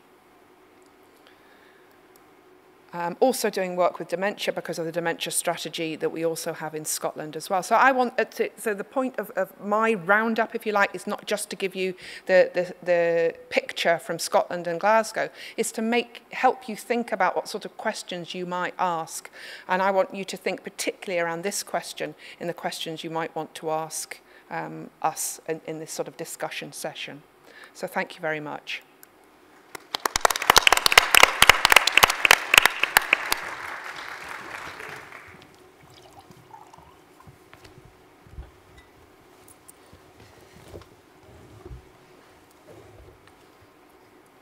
Um, also doing work with dementia because of the dementia strategy that we also have in Scotland as well. So I want to, so the point of, of my roundup, if you like, is not just to give you the, the, the picture from Scotland and Glasgow, is to make, help you think about what sort of questions you might ask. And I want you to think particularly around this question in the questions you might want to ask um, us in, in this sort of discussion session. So thank you very much.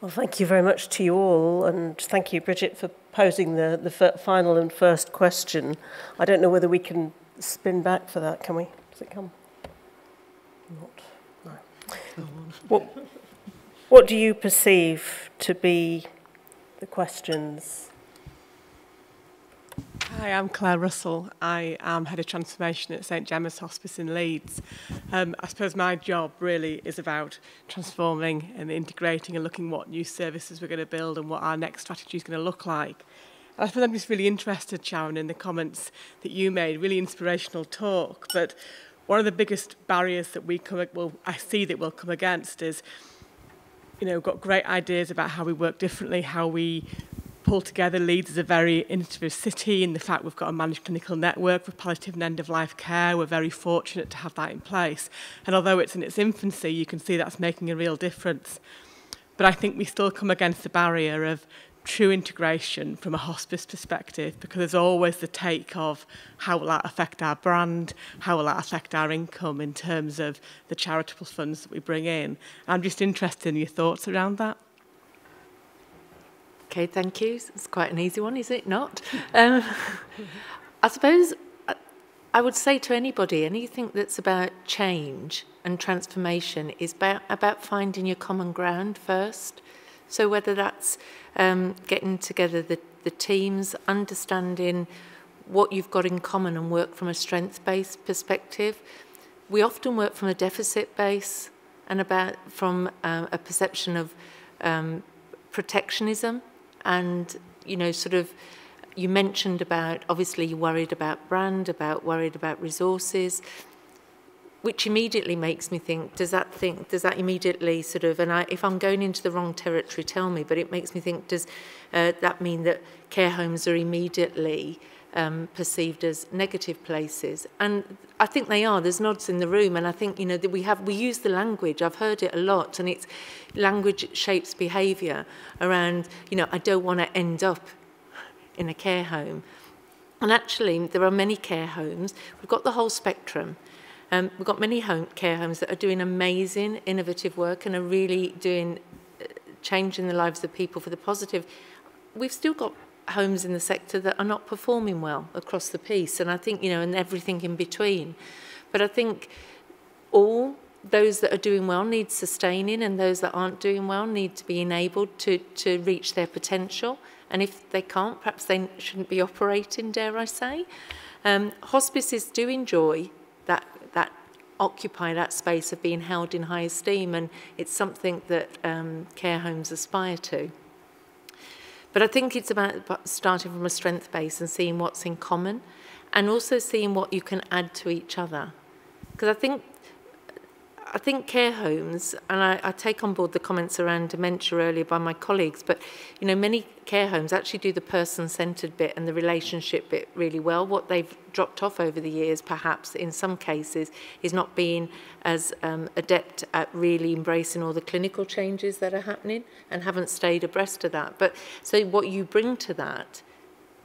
Well, thank you very much to you all, and thank you, Bridget, for posing the, the final and first question. I don't know whether we can spin back for that, can we? Does it come? Not. No. What, what do you perceive to be the questions? Hi, I'm Claire Russell. I am Head of Transformation at St Gemma's Hospice in Leeds. Um, I suppose my job really is about transforming and integrating and looking what new services we're going to build and what our next strategy is going to look like. And I suppose I'm just really interested, Sharon, in the comments that you made, really inspirational talk, but one of the biggest barriers that we come, well, I see that we'll come against is, you know, we've got great ideas about how we work differently, how we pull together. Leeds is a very innovative city, and the fact we've got a managed clinical network for palliative and end-of-life care, we're very fortunate to have that in place. And although it's in its infancy, you can see that's making a real difference. But I think we still come against the barrier of true integration from a hospice perspective, because there's always the take of how will that affect our brand, how will that affect our income in terms of the charitable funds that we bring in. I'm just interested in your thoughts around that. Okay, thank you. It's quite an easy one, is it not? Um, I suppose I would say to anybody, anything that's about change and transformation is about, about finding your common ground first. So whether that's um, getting together the, the teams, understanding what you've got in common and work from a strengths-based perspective. We often work from a deficit base and about from um, a perception of um, protectionism. And, you know, sort of, you mentioned about, obviously you're worried about brand, about worried about resources, which immediately makes me think, does that think, does that immediately sort of, and I, if I'm going into the wrong territory, tell me, but it makes me think, does uh, that mean that care homes are immediately um, perceived as negative places? And I think they are, there's nods in the room, and I think, you know, that we have, we use the language, I've heard it a lot, and it's language shapes behaviour around, you know, I don't want to end up in a care home. And actually, there are many care homes, we've got the whole spectrum. Um, we've got many home, care homes that are doing amazing, innovative work and are really doing, uh, changing the lives of people for the positive. We've still got homes in the sector that are not performing well across the piece, and I think, you know, and everything in between. But I think all those that are doing well need sustaining, and those that aren't doing well need to be enabled to, to reach their potential. And if they can't, perhaps they shouldn't be operating, dare I say. Um, hospices do enjoy that that occupy that space of being held in high esteem, and it's something that um, care homes aspire to. But I think it's about starting from a strength base and seeing what's in common, and also seeing what you can add to each other. Because I think, I think care homes, and I, I take on board the comments around dementia earlier by my colleagues, but you know, many care homes actually do the person-centred bit and the relationship bit really well. What they've dropped off over the years, perhaps, in some cases, is not being as um, adept at really embracing all the clinical changes that are happening and haven't stayed abreast of that. But so what you bring to that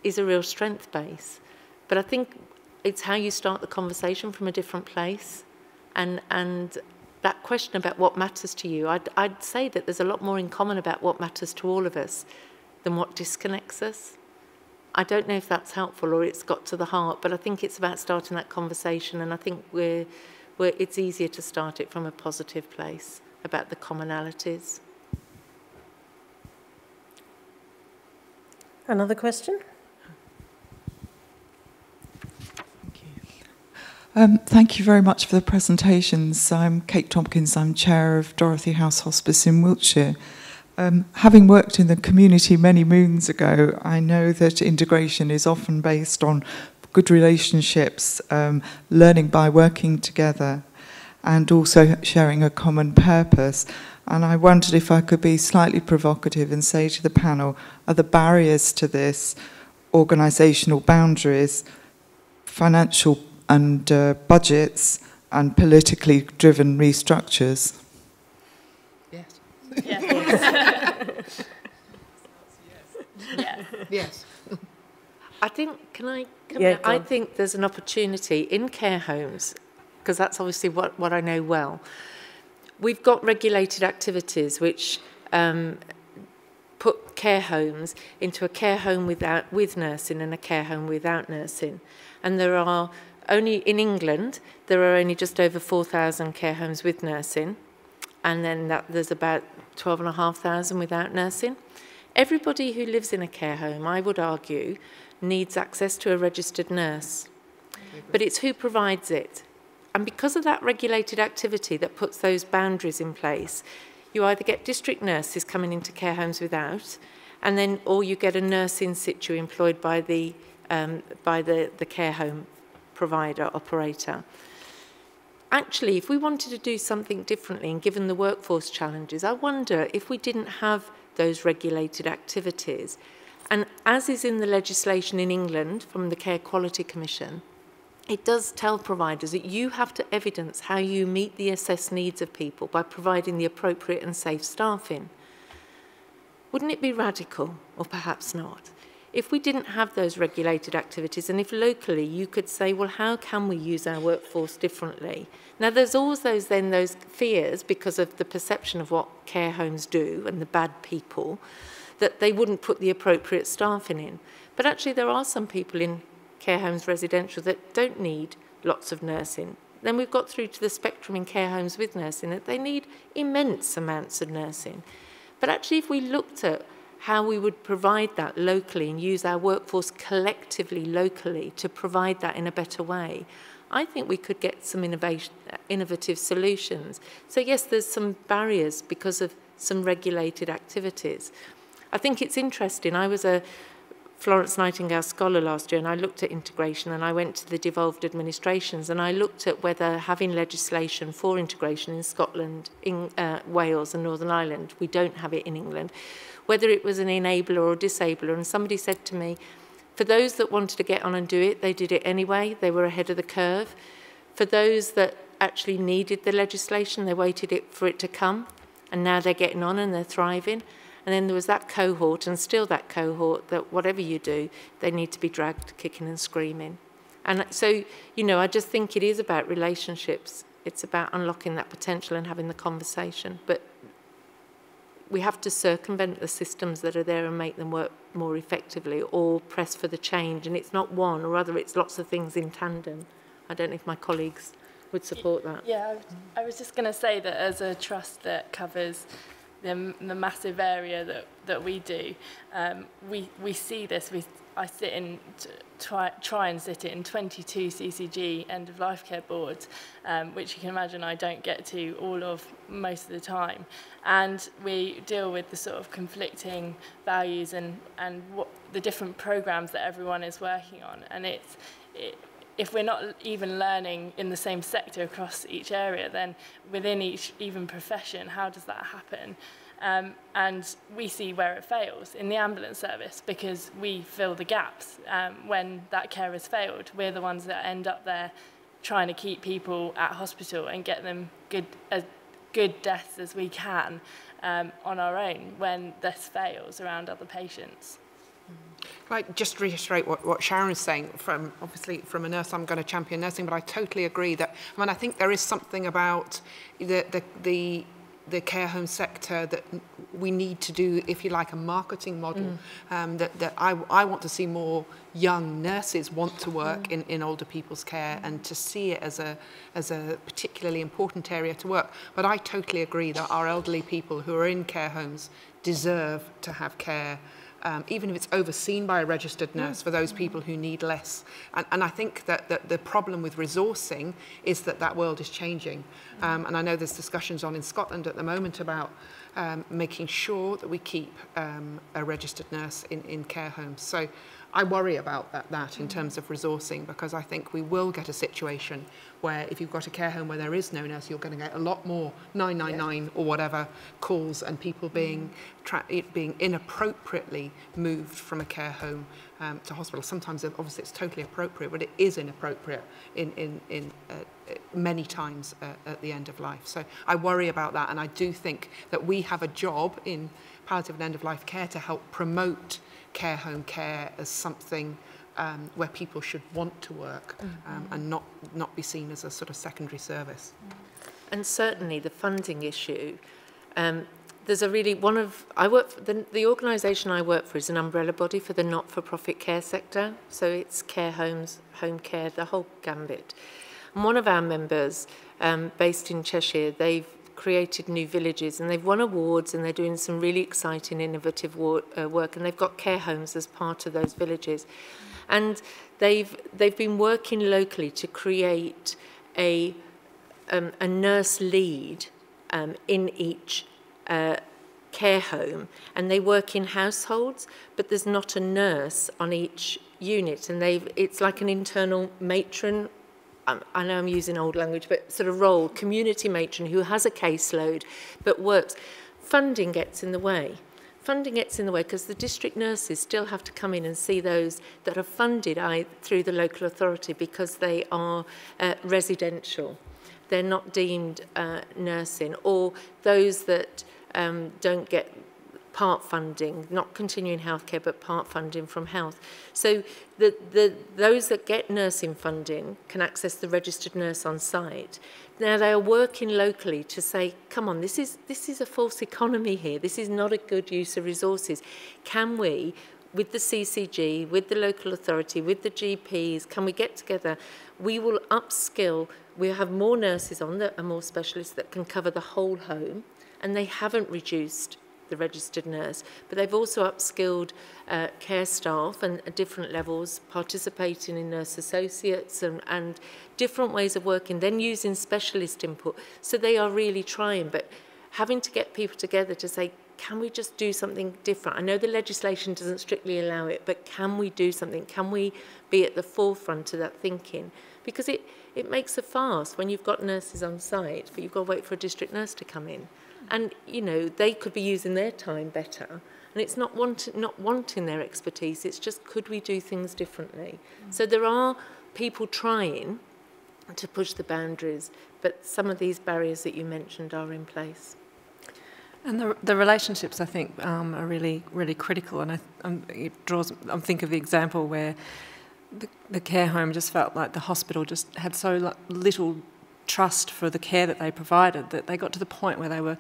is a real strength base. But I think it's how you start the conversation from a different place. And, and that question about what matters to you, I'd, I'd say that there's a lot more in common about what matters to all of us than what disconnects us. I don't know if that's helpful or it's got to the heart, but I think it's about starting that conversation, and I think we're, we're, it's easier to start it from a positive place about the commonalities. Another question? Um, thank you very much for the presentations. I'm Kate Tompkins, I'm Chair of Dorothy House Hospice in Wiltshire. Um, having worked in the community many moons ago, I know that integration is often based on good relationships, um, learning by working together, and also sharing a common purpose. And I wondered if I could be slightly provocative and say to the panel, are the barriers to this organisational boundaries, financial barriers, and uh, budgets and politically driven restructures? Yes. Yes. Yes. Yes. I think, can I, can yeah, I, I think there's an opportunity in care homes, because that's obviously what, what I know well. We've got regulated activities which um, put care homes into a care home without, with nursing and a care home without nursing. And there are only, in England, there are only just over four thousand care homes with nursing. And then that, there's about twelve thousand five hundred without nursing. Everybody who lives in a care home, I would argue, needs access to a registered nurse. But it's who provides it. And because of that regulated activity that puts those boundaries in place, you either get district nurses coming into care homes without, and then, or you get a nurse in situ employed by the, um, by the, the care home provider, operator. Actually, if we wanted to do something differently, and given the workforce challenges, I wonder if we didn't have those regulated activities. And as is in the legislation in England from the Care Quality Commission, it does tell providers that you have to evidence how you meet the assessed needs of people by providing the appropriate and safe staffing. Wouldn't it be radical, or perhaps not, if we didn't have those regulated activities, and if locally you could say, well, how can we use our workforce differently? Now, there's always those, then, those fears, because of the perception of what care homes do and the bad people, that they wouldn't put the appropriate staffing in. But actually, there are some people in care homes residential that don't need lots of nursing. Then we've got through to the spectrum in care homes with nursing that they need immense amounts of nursing. But actually, if we looked at how we would provide that locally and use our workforce collectively locally to provide that in a better way, I think we could get some innovation, innovative solutions. So yes, there's some barriers because of some regulated activities. I think it's interesting. I was a Florence Nightingale scholar last year, and I looked at integration, and I went to the devolved administrations, and I looked at whether having legislation for integration in Scotland, in uh, Wales and Northern Ireland, we don't have it in England, whether it was an enabler or disabler. And somebody said to me, for those that wanted to get on and do it, they did it anyway, they were ahead of the curve. For those that actually needed the legislation, they waited it for it to come, and now they're getting on and they're thriving. And then there was that cohort, and still that cohort, that whatever you do, they need to be dragged kicking and screaming. And so, you know, I just think it is about relationships. It's about unlocking that potential and having the conversation. But we have to circumvent the systems that are there and make them work more effectively, or press for the change. And it's not one, or rather it's lots of things in tandem. I don't know if my colleagues would support that. Yeah, I was just going to say that as a trust that covers The, the massive area that, that we do, um, we, we see this. We, I sit in, try, try and sit in twenty-two C C G end-of-life care boards, um, which you can imagine I don't get to all of most of the time. And we deal with the sort of conflicting values and, and what, the different programs that everyone is working on. And it's, it, if we're not even learning in the same sector across each area, then within each even profession, how does that happen? Um, and we see where it fails in the ambulance service, because we fill the gaps um, when that care has failed. We're the ones that end up there trying to keep people at hospital and get them good, as good deaths as we can um, on our own when this fails around other patients. Right, just to reiterate what, what Sharon's saying, from obviously from a nurse, I'm going to champion nursing, but I totally agree that, I mean, I think there is something about the, the, the, the care home sector that we need to do, if you like, a marketing model, mm. um, that, that I, I want to see more young nurses want to work mm. in, in older people's care, and to see it as a, as a particularly important area to work. But I totally agree that our elderly people who are in care homes deserve to have care, Um, even if it's overseen by a registered nurse, for those people who need less. And, and I think that, that the problem with resourcing is that that world is changing. Um, and I know there's discussions on in Scotland at the moment about um, making sure that we keep um, a registered nurse in, in care homes. So I worry about that, that in terms of resourcing, because I think we will get a situation where if you've got a care home where there is no nurse, you're going to get a lot more nine nine nine or whatever calls, and people being, tra it being inappropriately moved from a care home um, to hospital. Sometimes, obviously, it's totally appropriate, but it is inappropriate in, in, in uh, many times uh, at the end of life. So I worry about that, and I do think that we have a job in palliative and end-of-life care to help promote care home care as something Um, where people should want to work, um, and not, not be seen as a sort of secondary service. And certainly the funding issue, um, there's a really one of I work for the the organisation I work for is an umbrella body for the not-for-profit care sector, so it's care homes, home care, the whole gambit. And one of our members, um, based in Cheshire, they've created new villages and they've won awards and they're doing some really exciting, innovative war, uh, work, and they've got care homes as part of those villages, and they've they've been working locally to create a um, a nurse lead um, in each. Uh, care home, and they work in households, but there's not a nurse on each unit, and they've it's like an internal matron, um, I know I'm using old language, but sort of role, community matron who has a caseload but works. Funding gets in the way. Funding gets in the way because the district nurses still have to come in and see those that are funded through the local authority because they are uh, residential. They're not deemed uh, nursing, or those that um, don't get part funding, not continuing healthcare, but part funding from health. So the, the, those that get nursing funding can access the registered nurse on site. Now they are working locally to say, come on, this is, this is a false economy here. This is not a good use of resources. Can we, with the C C G, with the local authority, with the G Ps, can we get together? We will upskill, we'll have more nurses on that are more specialists that can cover the whole home, and they haven't reduced the registered nurse, but they've also upskilled uh, care staff and at different levels, participating in nurse associates and, and different ways of working, then using specialist input. So they are really trying, but having to get people together to say, can we just do something different? I know the legislation doesn't strictly allow it, but can we do something? Can we be at the forefront of that thinking? Because it, it makes a farce when you've got nurses on site, but you've got to wait for a district nurse to come in. And, you know, they could be using their time better. And it's not, want, not wanting their expertise, it's just could we do things differently? Mm-hmm. So there are people trying to push the boundaries, but some of these barriers that you mentioned are in place. And the, the relationships, I think, um, are really, really critical. And I, um, it draws, I think of the example where the, the care home just felt like the hospital just had so little trust for the care that they provided that they got to the point where they were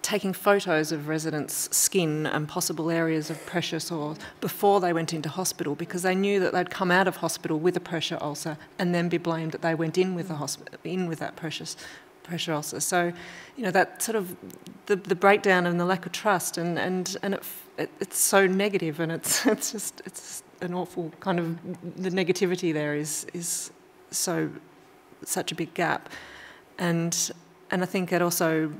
taking photos of residents' skin and possible areas of pressure sores before they went into hospital because they knew that they'd come out of hospital with a pressure ulcer and then be blamed that they went in with, the in with that pressure pressure ulcer. So, you know, that sort of the, the breakdown and the lack of trust, and and and it, it, it's so negative, and it's it's just it's an awful kind of the negativity there is is so such a big gap, and and I think it also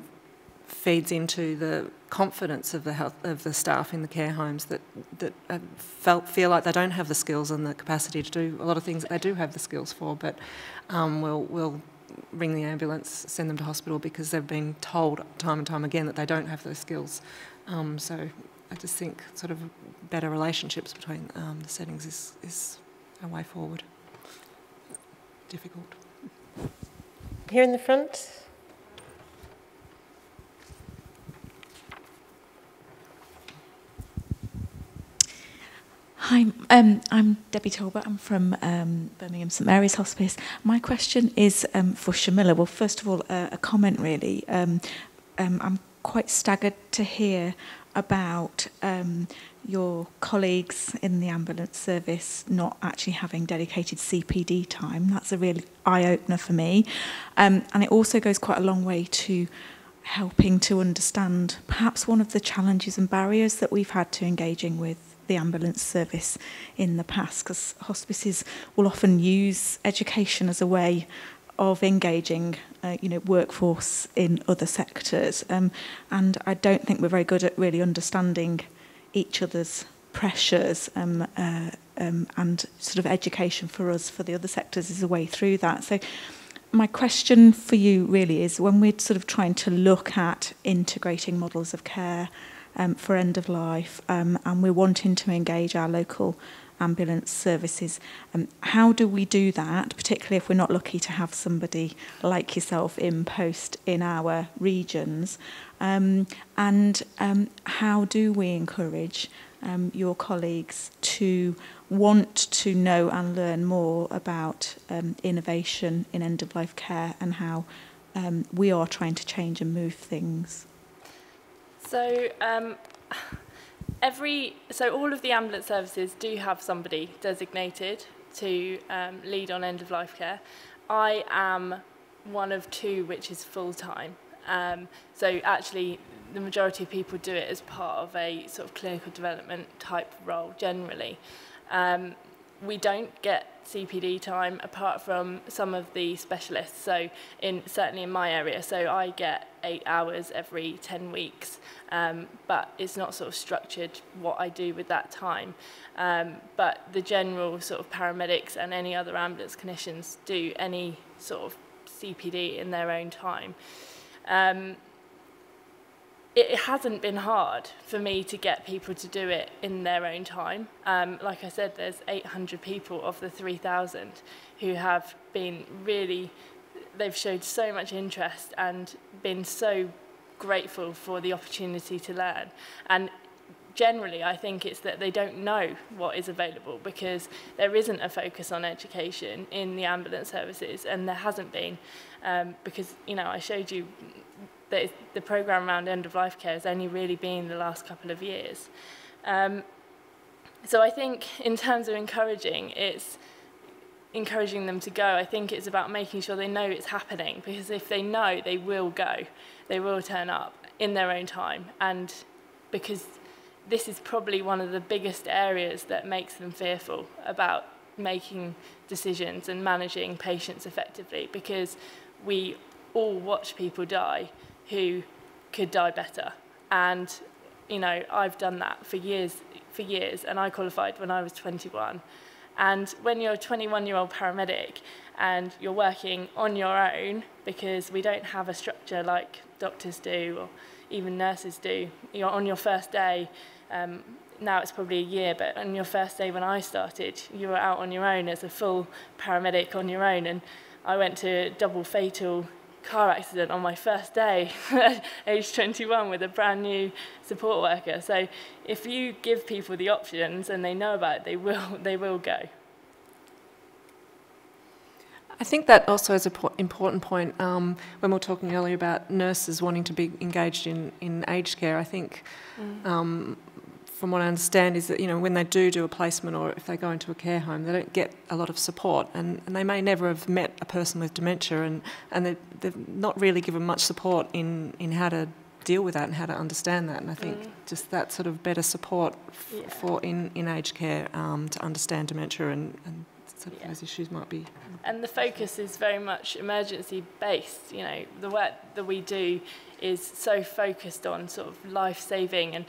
feeds into the confidence of the health of the staff in the care homes that that felt feel like they don't have the skills and the capacity to do a lot of things that they do have the skills for, but um, we'll we'll. ring the ambulance, send them to hospital because they've been told time and time again that they don't have those skills. Um, so I just think sort of better relationships between um, the settings is, is a way forward. Difficult. Here in the front. Hi, um, I'm Debbie Talbot. I'm from um, Birmingham St Mary's Hospice. My question is um, for Shirmilla. Well, first of all, uh, a comment really. Um, um, I'm quite staggered to hear about um, your colleagues in the ambulance service not actually having dedicated C P D time. That's a real eye-opener for me. Um, and it also goes quite a long way to helping to understand perhaps one of the challenges and barriers that we've had to engaging with the ambulance service in the past, because hospices will often use education as a way of engaging uh, you know, workforce in other sectors, um, and I don't think we're very good at really understanding each other's pressures, um, uh, um, and sort of education for us for the other sectors is a way through that. So my question for you really is, when we're sort of trying to look at integrating models of care Um, for end of life, um, and we're wanting to engage our local ambulance services. Um, how do we do that, particularly if we're not lucky to have somebody like yourself in post in our regions? Um, and um, how do we encourage um, your colleagues to want to know and learn more about um, innovation in end of life care and how um, we are trying to change and move things? So um, every so all of the ambulance services do have somebody designated to um, lead on end-of-life care. I am one of two which is full-time. Um, so actually the majority of people do it as part of a sort of clinical development type role generally. Um, we don't get C P D time apart from some of the specialists, so in certainly in my area, so I get eight hours every ten weeks, um, but it's not sort of structured what I do with that time, um, but the general sort of paramedics and any other ambulance clinicians do any sort of C P D in their own time. Um, it hasn't been hard for me to get people to do it in their own time. Um, like I said, there's eight hundred people of the three thousand who have been really, they've showed so much interest and been so grateful for the opportunity to learn. And generally, I think it's that they don't know what is available because there isn't a focus on education in the ambulance services, and there hasn't been, um, because, you know, I showed you that the programme around end-of-life care has only really been the last couple of years. Um, so I think in terms of encouraging, it's encouraging them to go. I think it's about making sure they know it's happening, because if they know, they will go. They will turn up in their own time, and because this is probably one of the biggest areas that makes them fearful about making decisions and managing patients effectively, because we all watch people die who could die better. And, you know, I've done that for years, for years, and I qualified when I was twenty-one. And when you're a twenty-one-year-old paramedic and you're working on your own, because we don't have a structure like doctors do or even nurses do, you're on your first day, um, now it's probably a year, but on your first day when I started, you were out on your own as a full paramedic on your own. And I went to a double fatal car accident on my first day age twenty-one with a brand new support worker. So if you give people the options and they know about it, they will they will go. I think that also is an important point um, when we were talking earlier about nurses wanting to be engaged in, in aged care. I think mm. um, from what I understand is that, you know, when they do do a placement or if they go into a care home, they don't get a lot of support, and, and they may never have met a person with dementia, and, and they're, they're not really given much support in, in how to deal with that and how to understand that. And I think mm. just that sort of better support f yeah. for in, in aged care um, to understand dementia and, and sort of yeah. those issues might be. And the focus is very much emergency based. You know, the work that we do is so focused on sort of life saving. And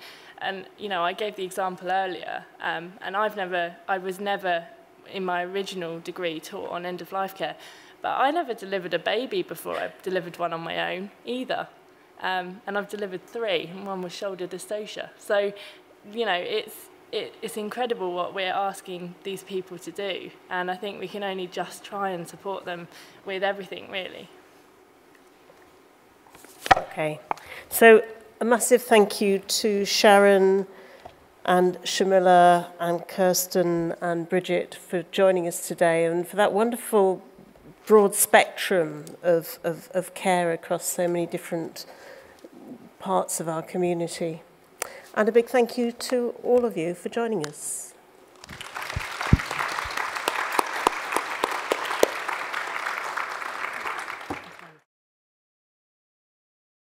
And, you know, I gave the example earlier, um, and I've never, I was never in my original degree taught on end-of-life care, but I never delivered a baby before I delivered one on my own either. Um, and I've delivered three, and one was shoulder dystocia. So, you know, it's, it, it's incredible what we're asking these people to do, and I think we can only just try and support them with everything, really. Okay. So a massive thank you to Sharon and Shirmilla and Kirsten and Bridget for joining us today, and for that wonderful broad spectrum of, of, of care across so many different parts of our community. And a big thank you to all of you for joining us.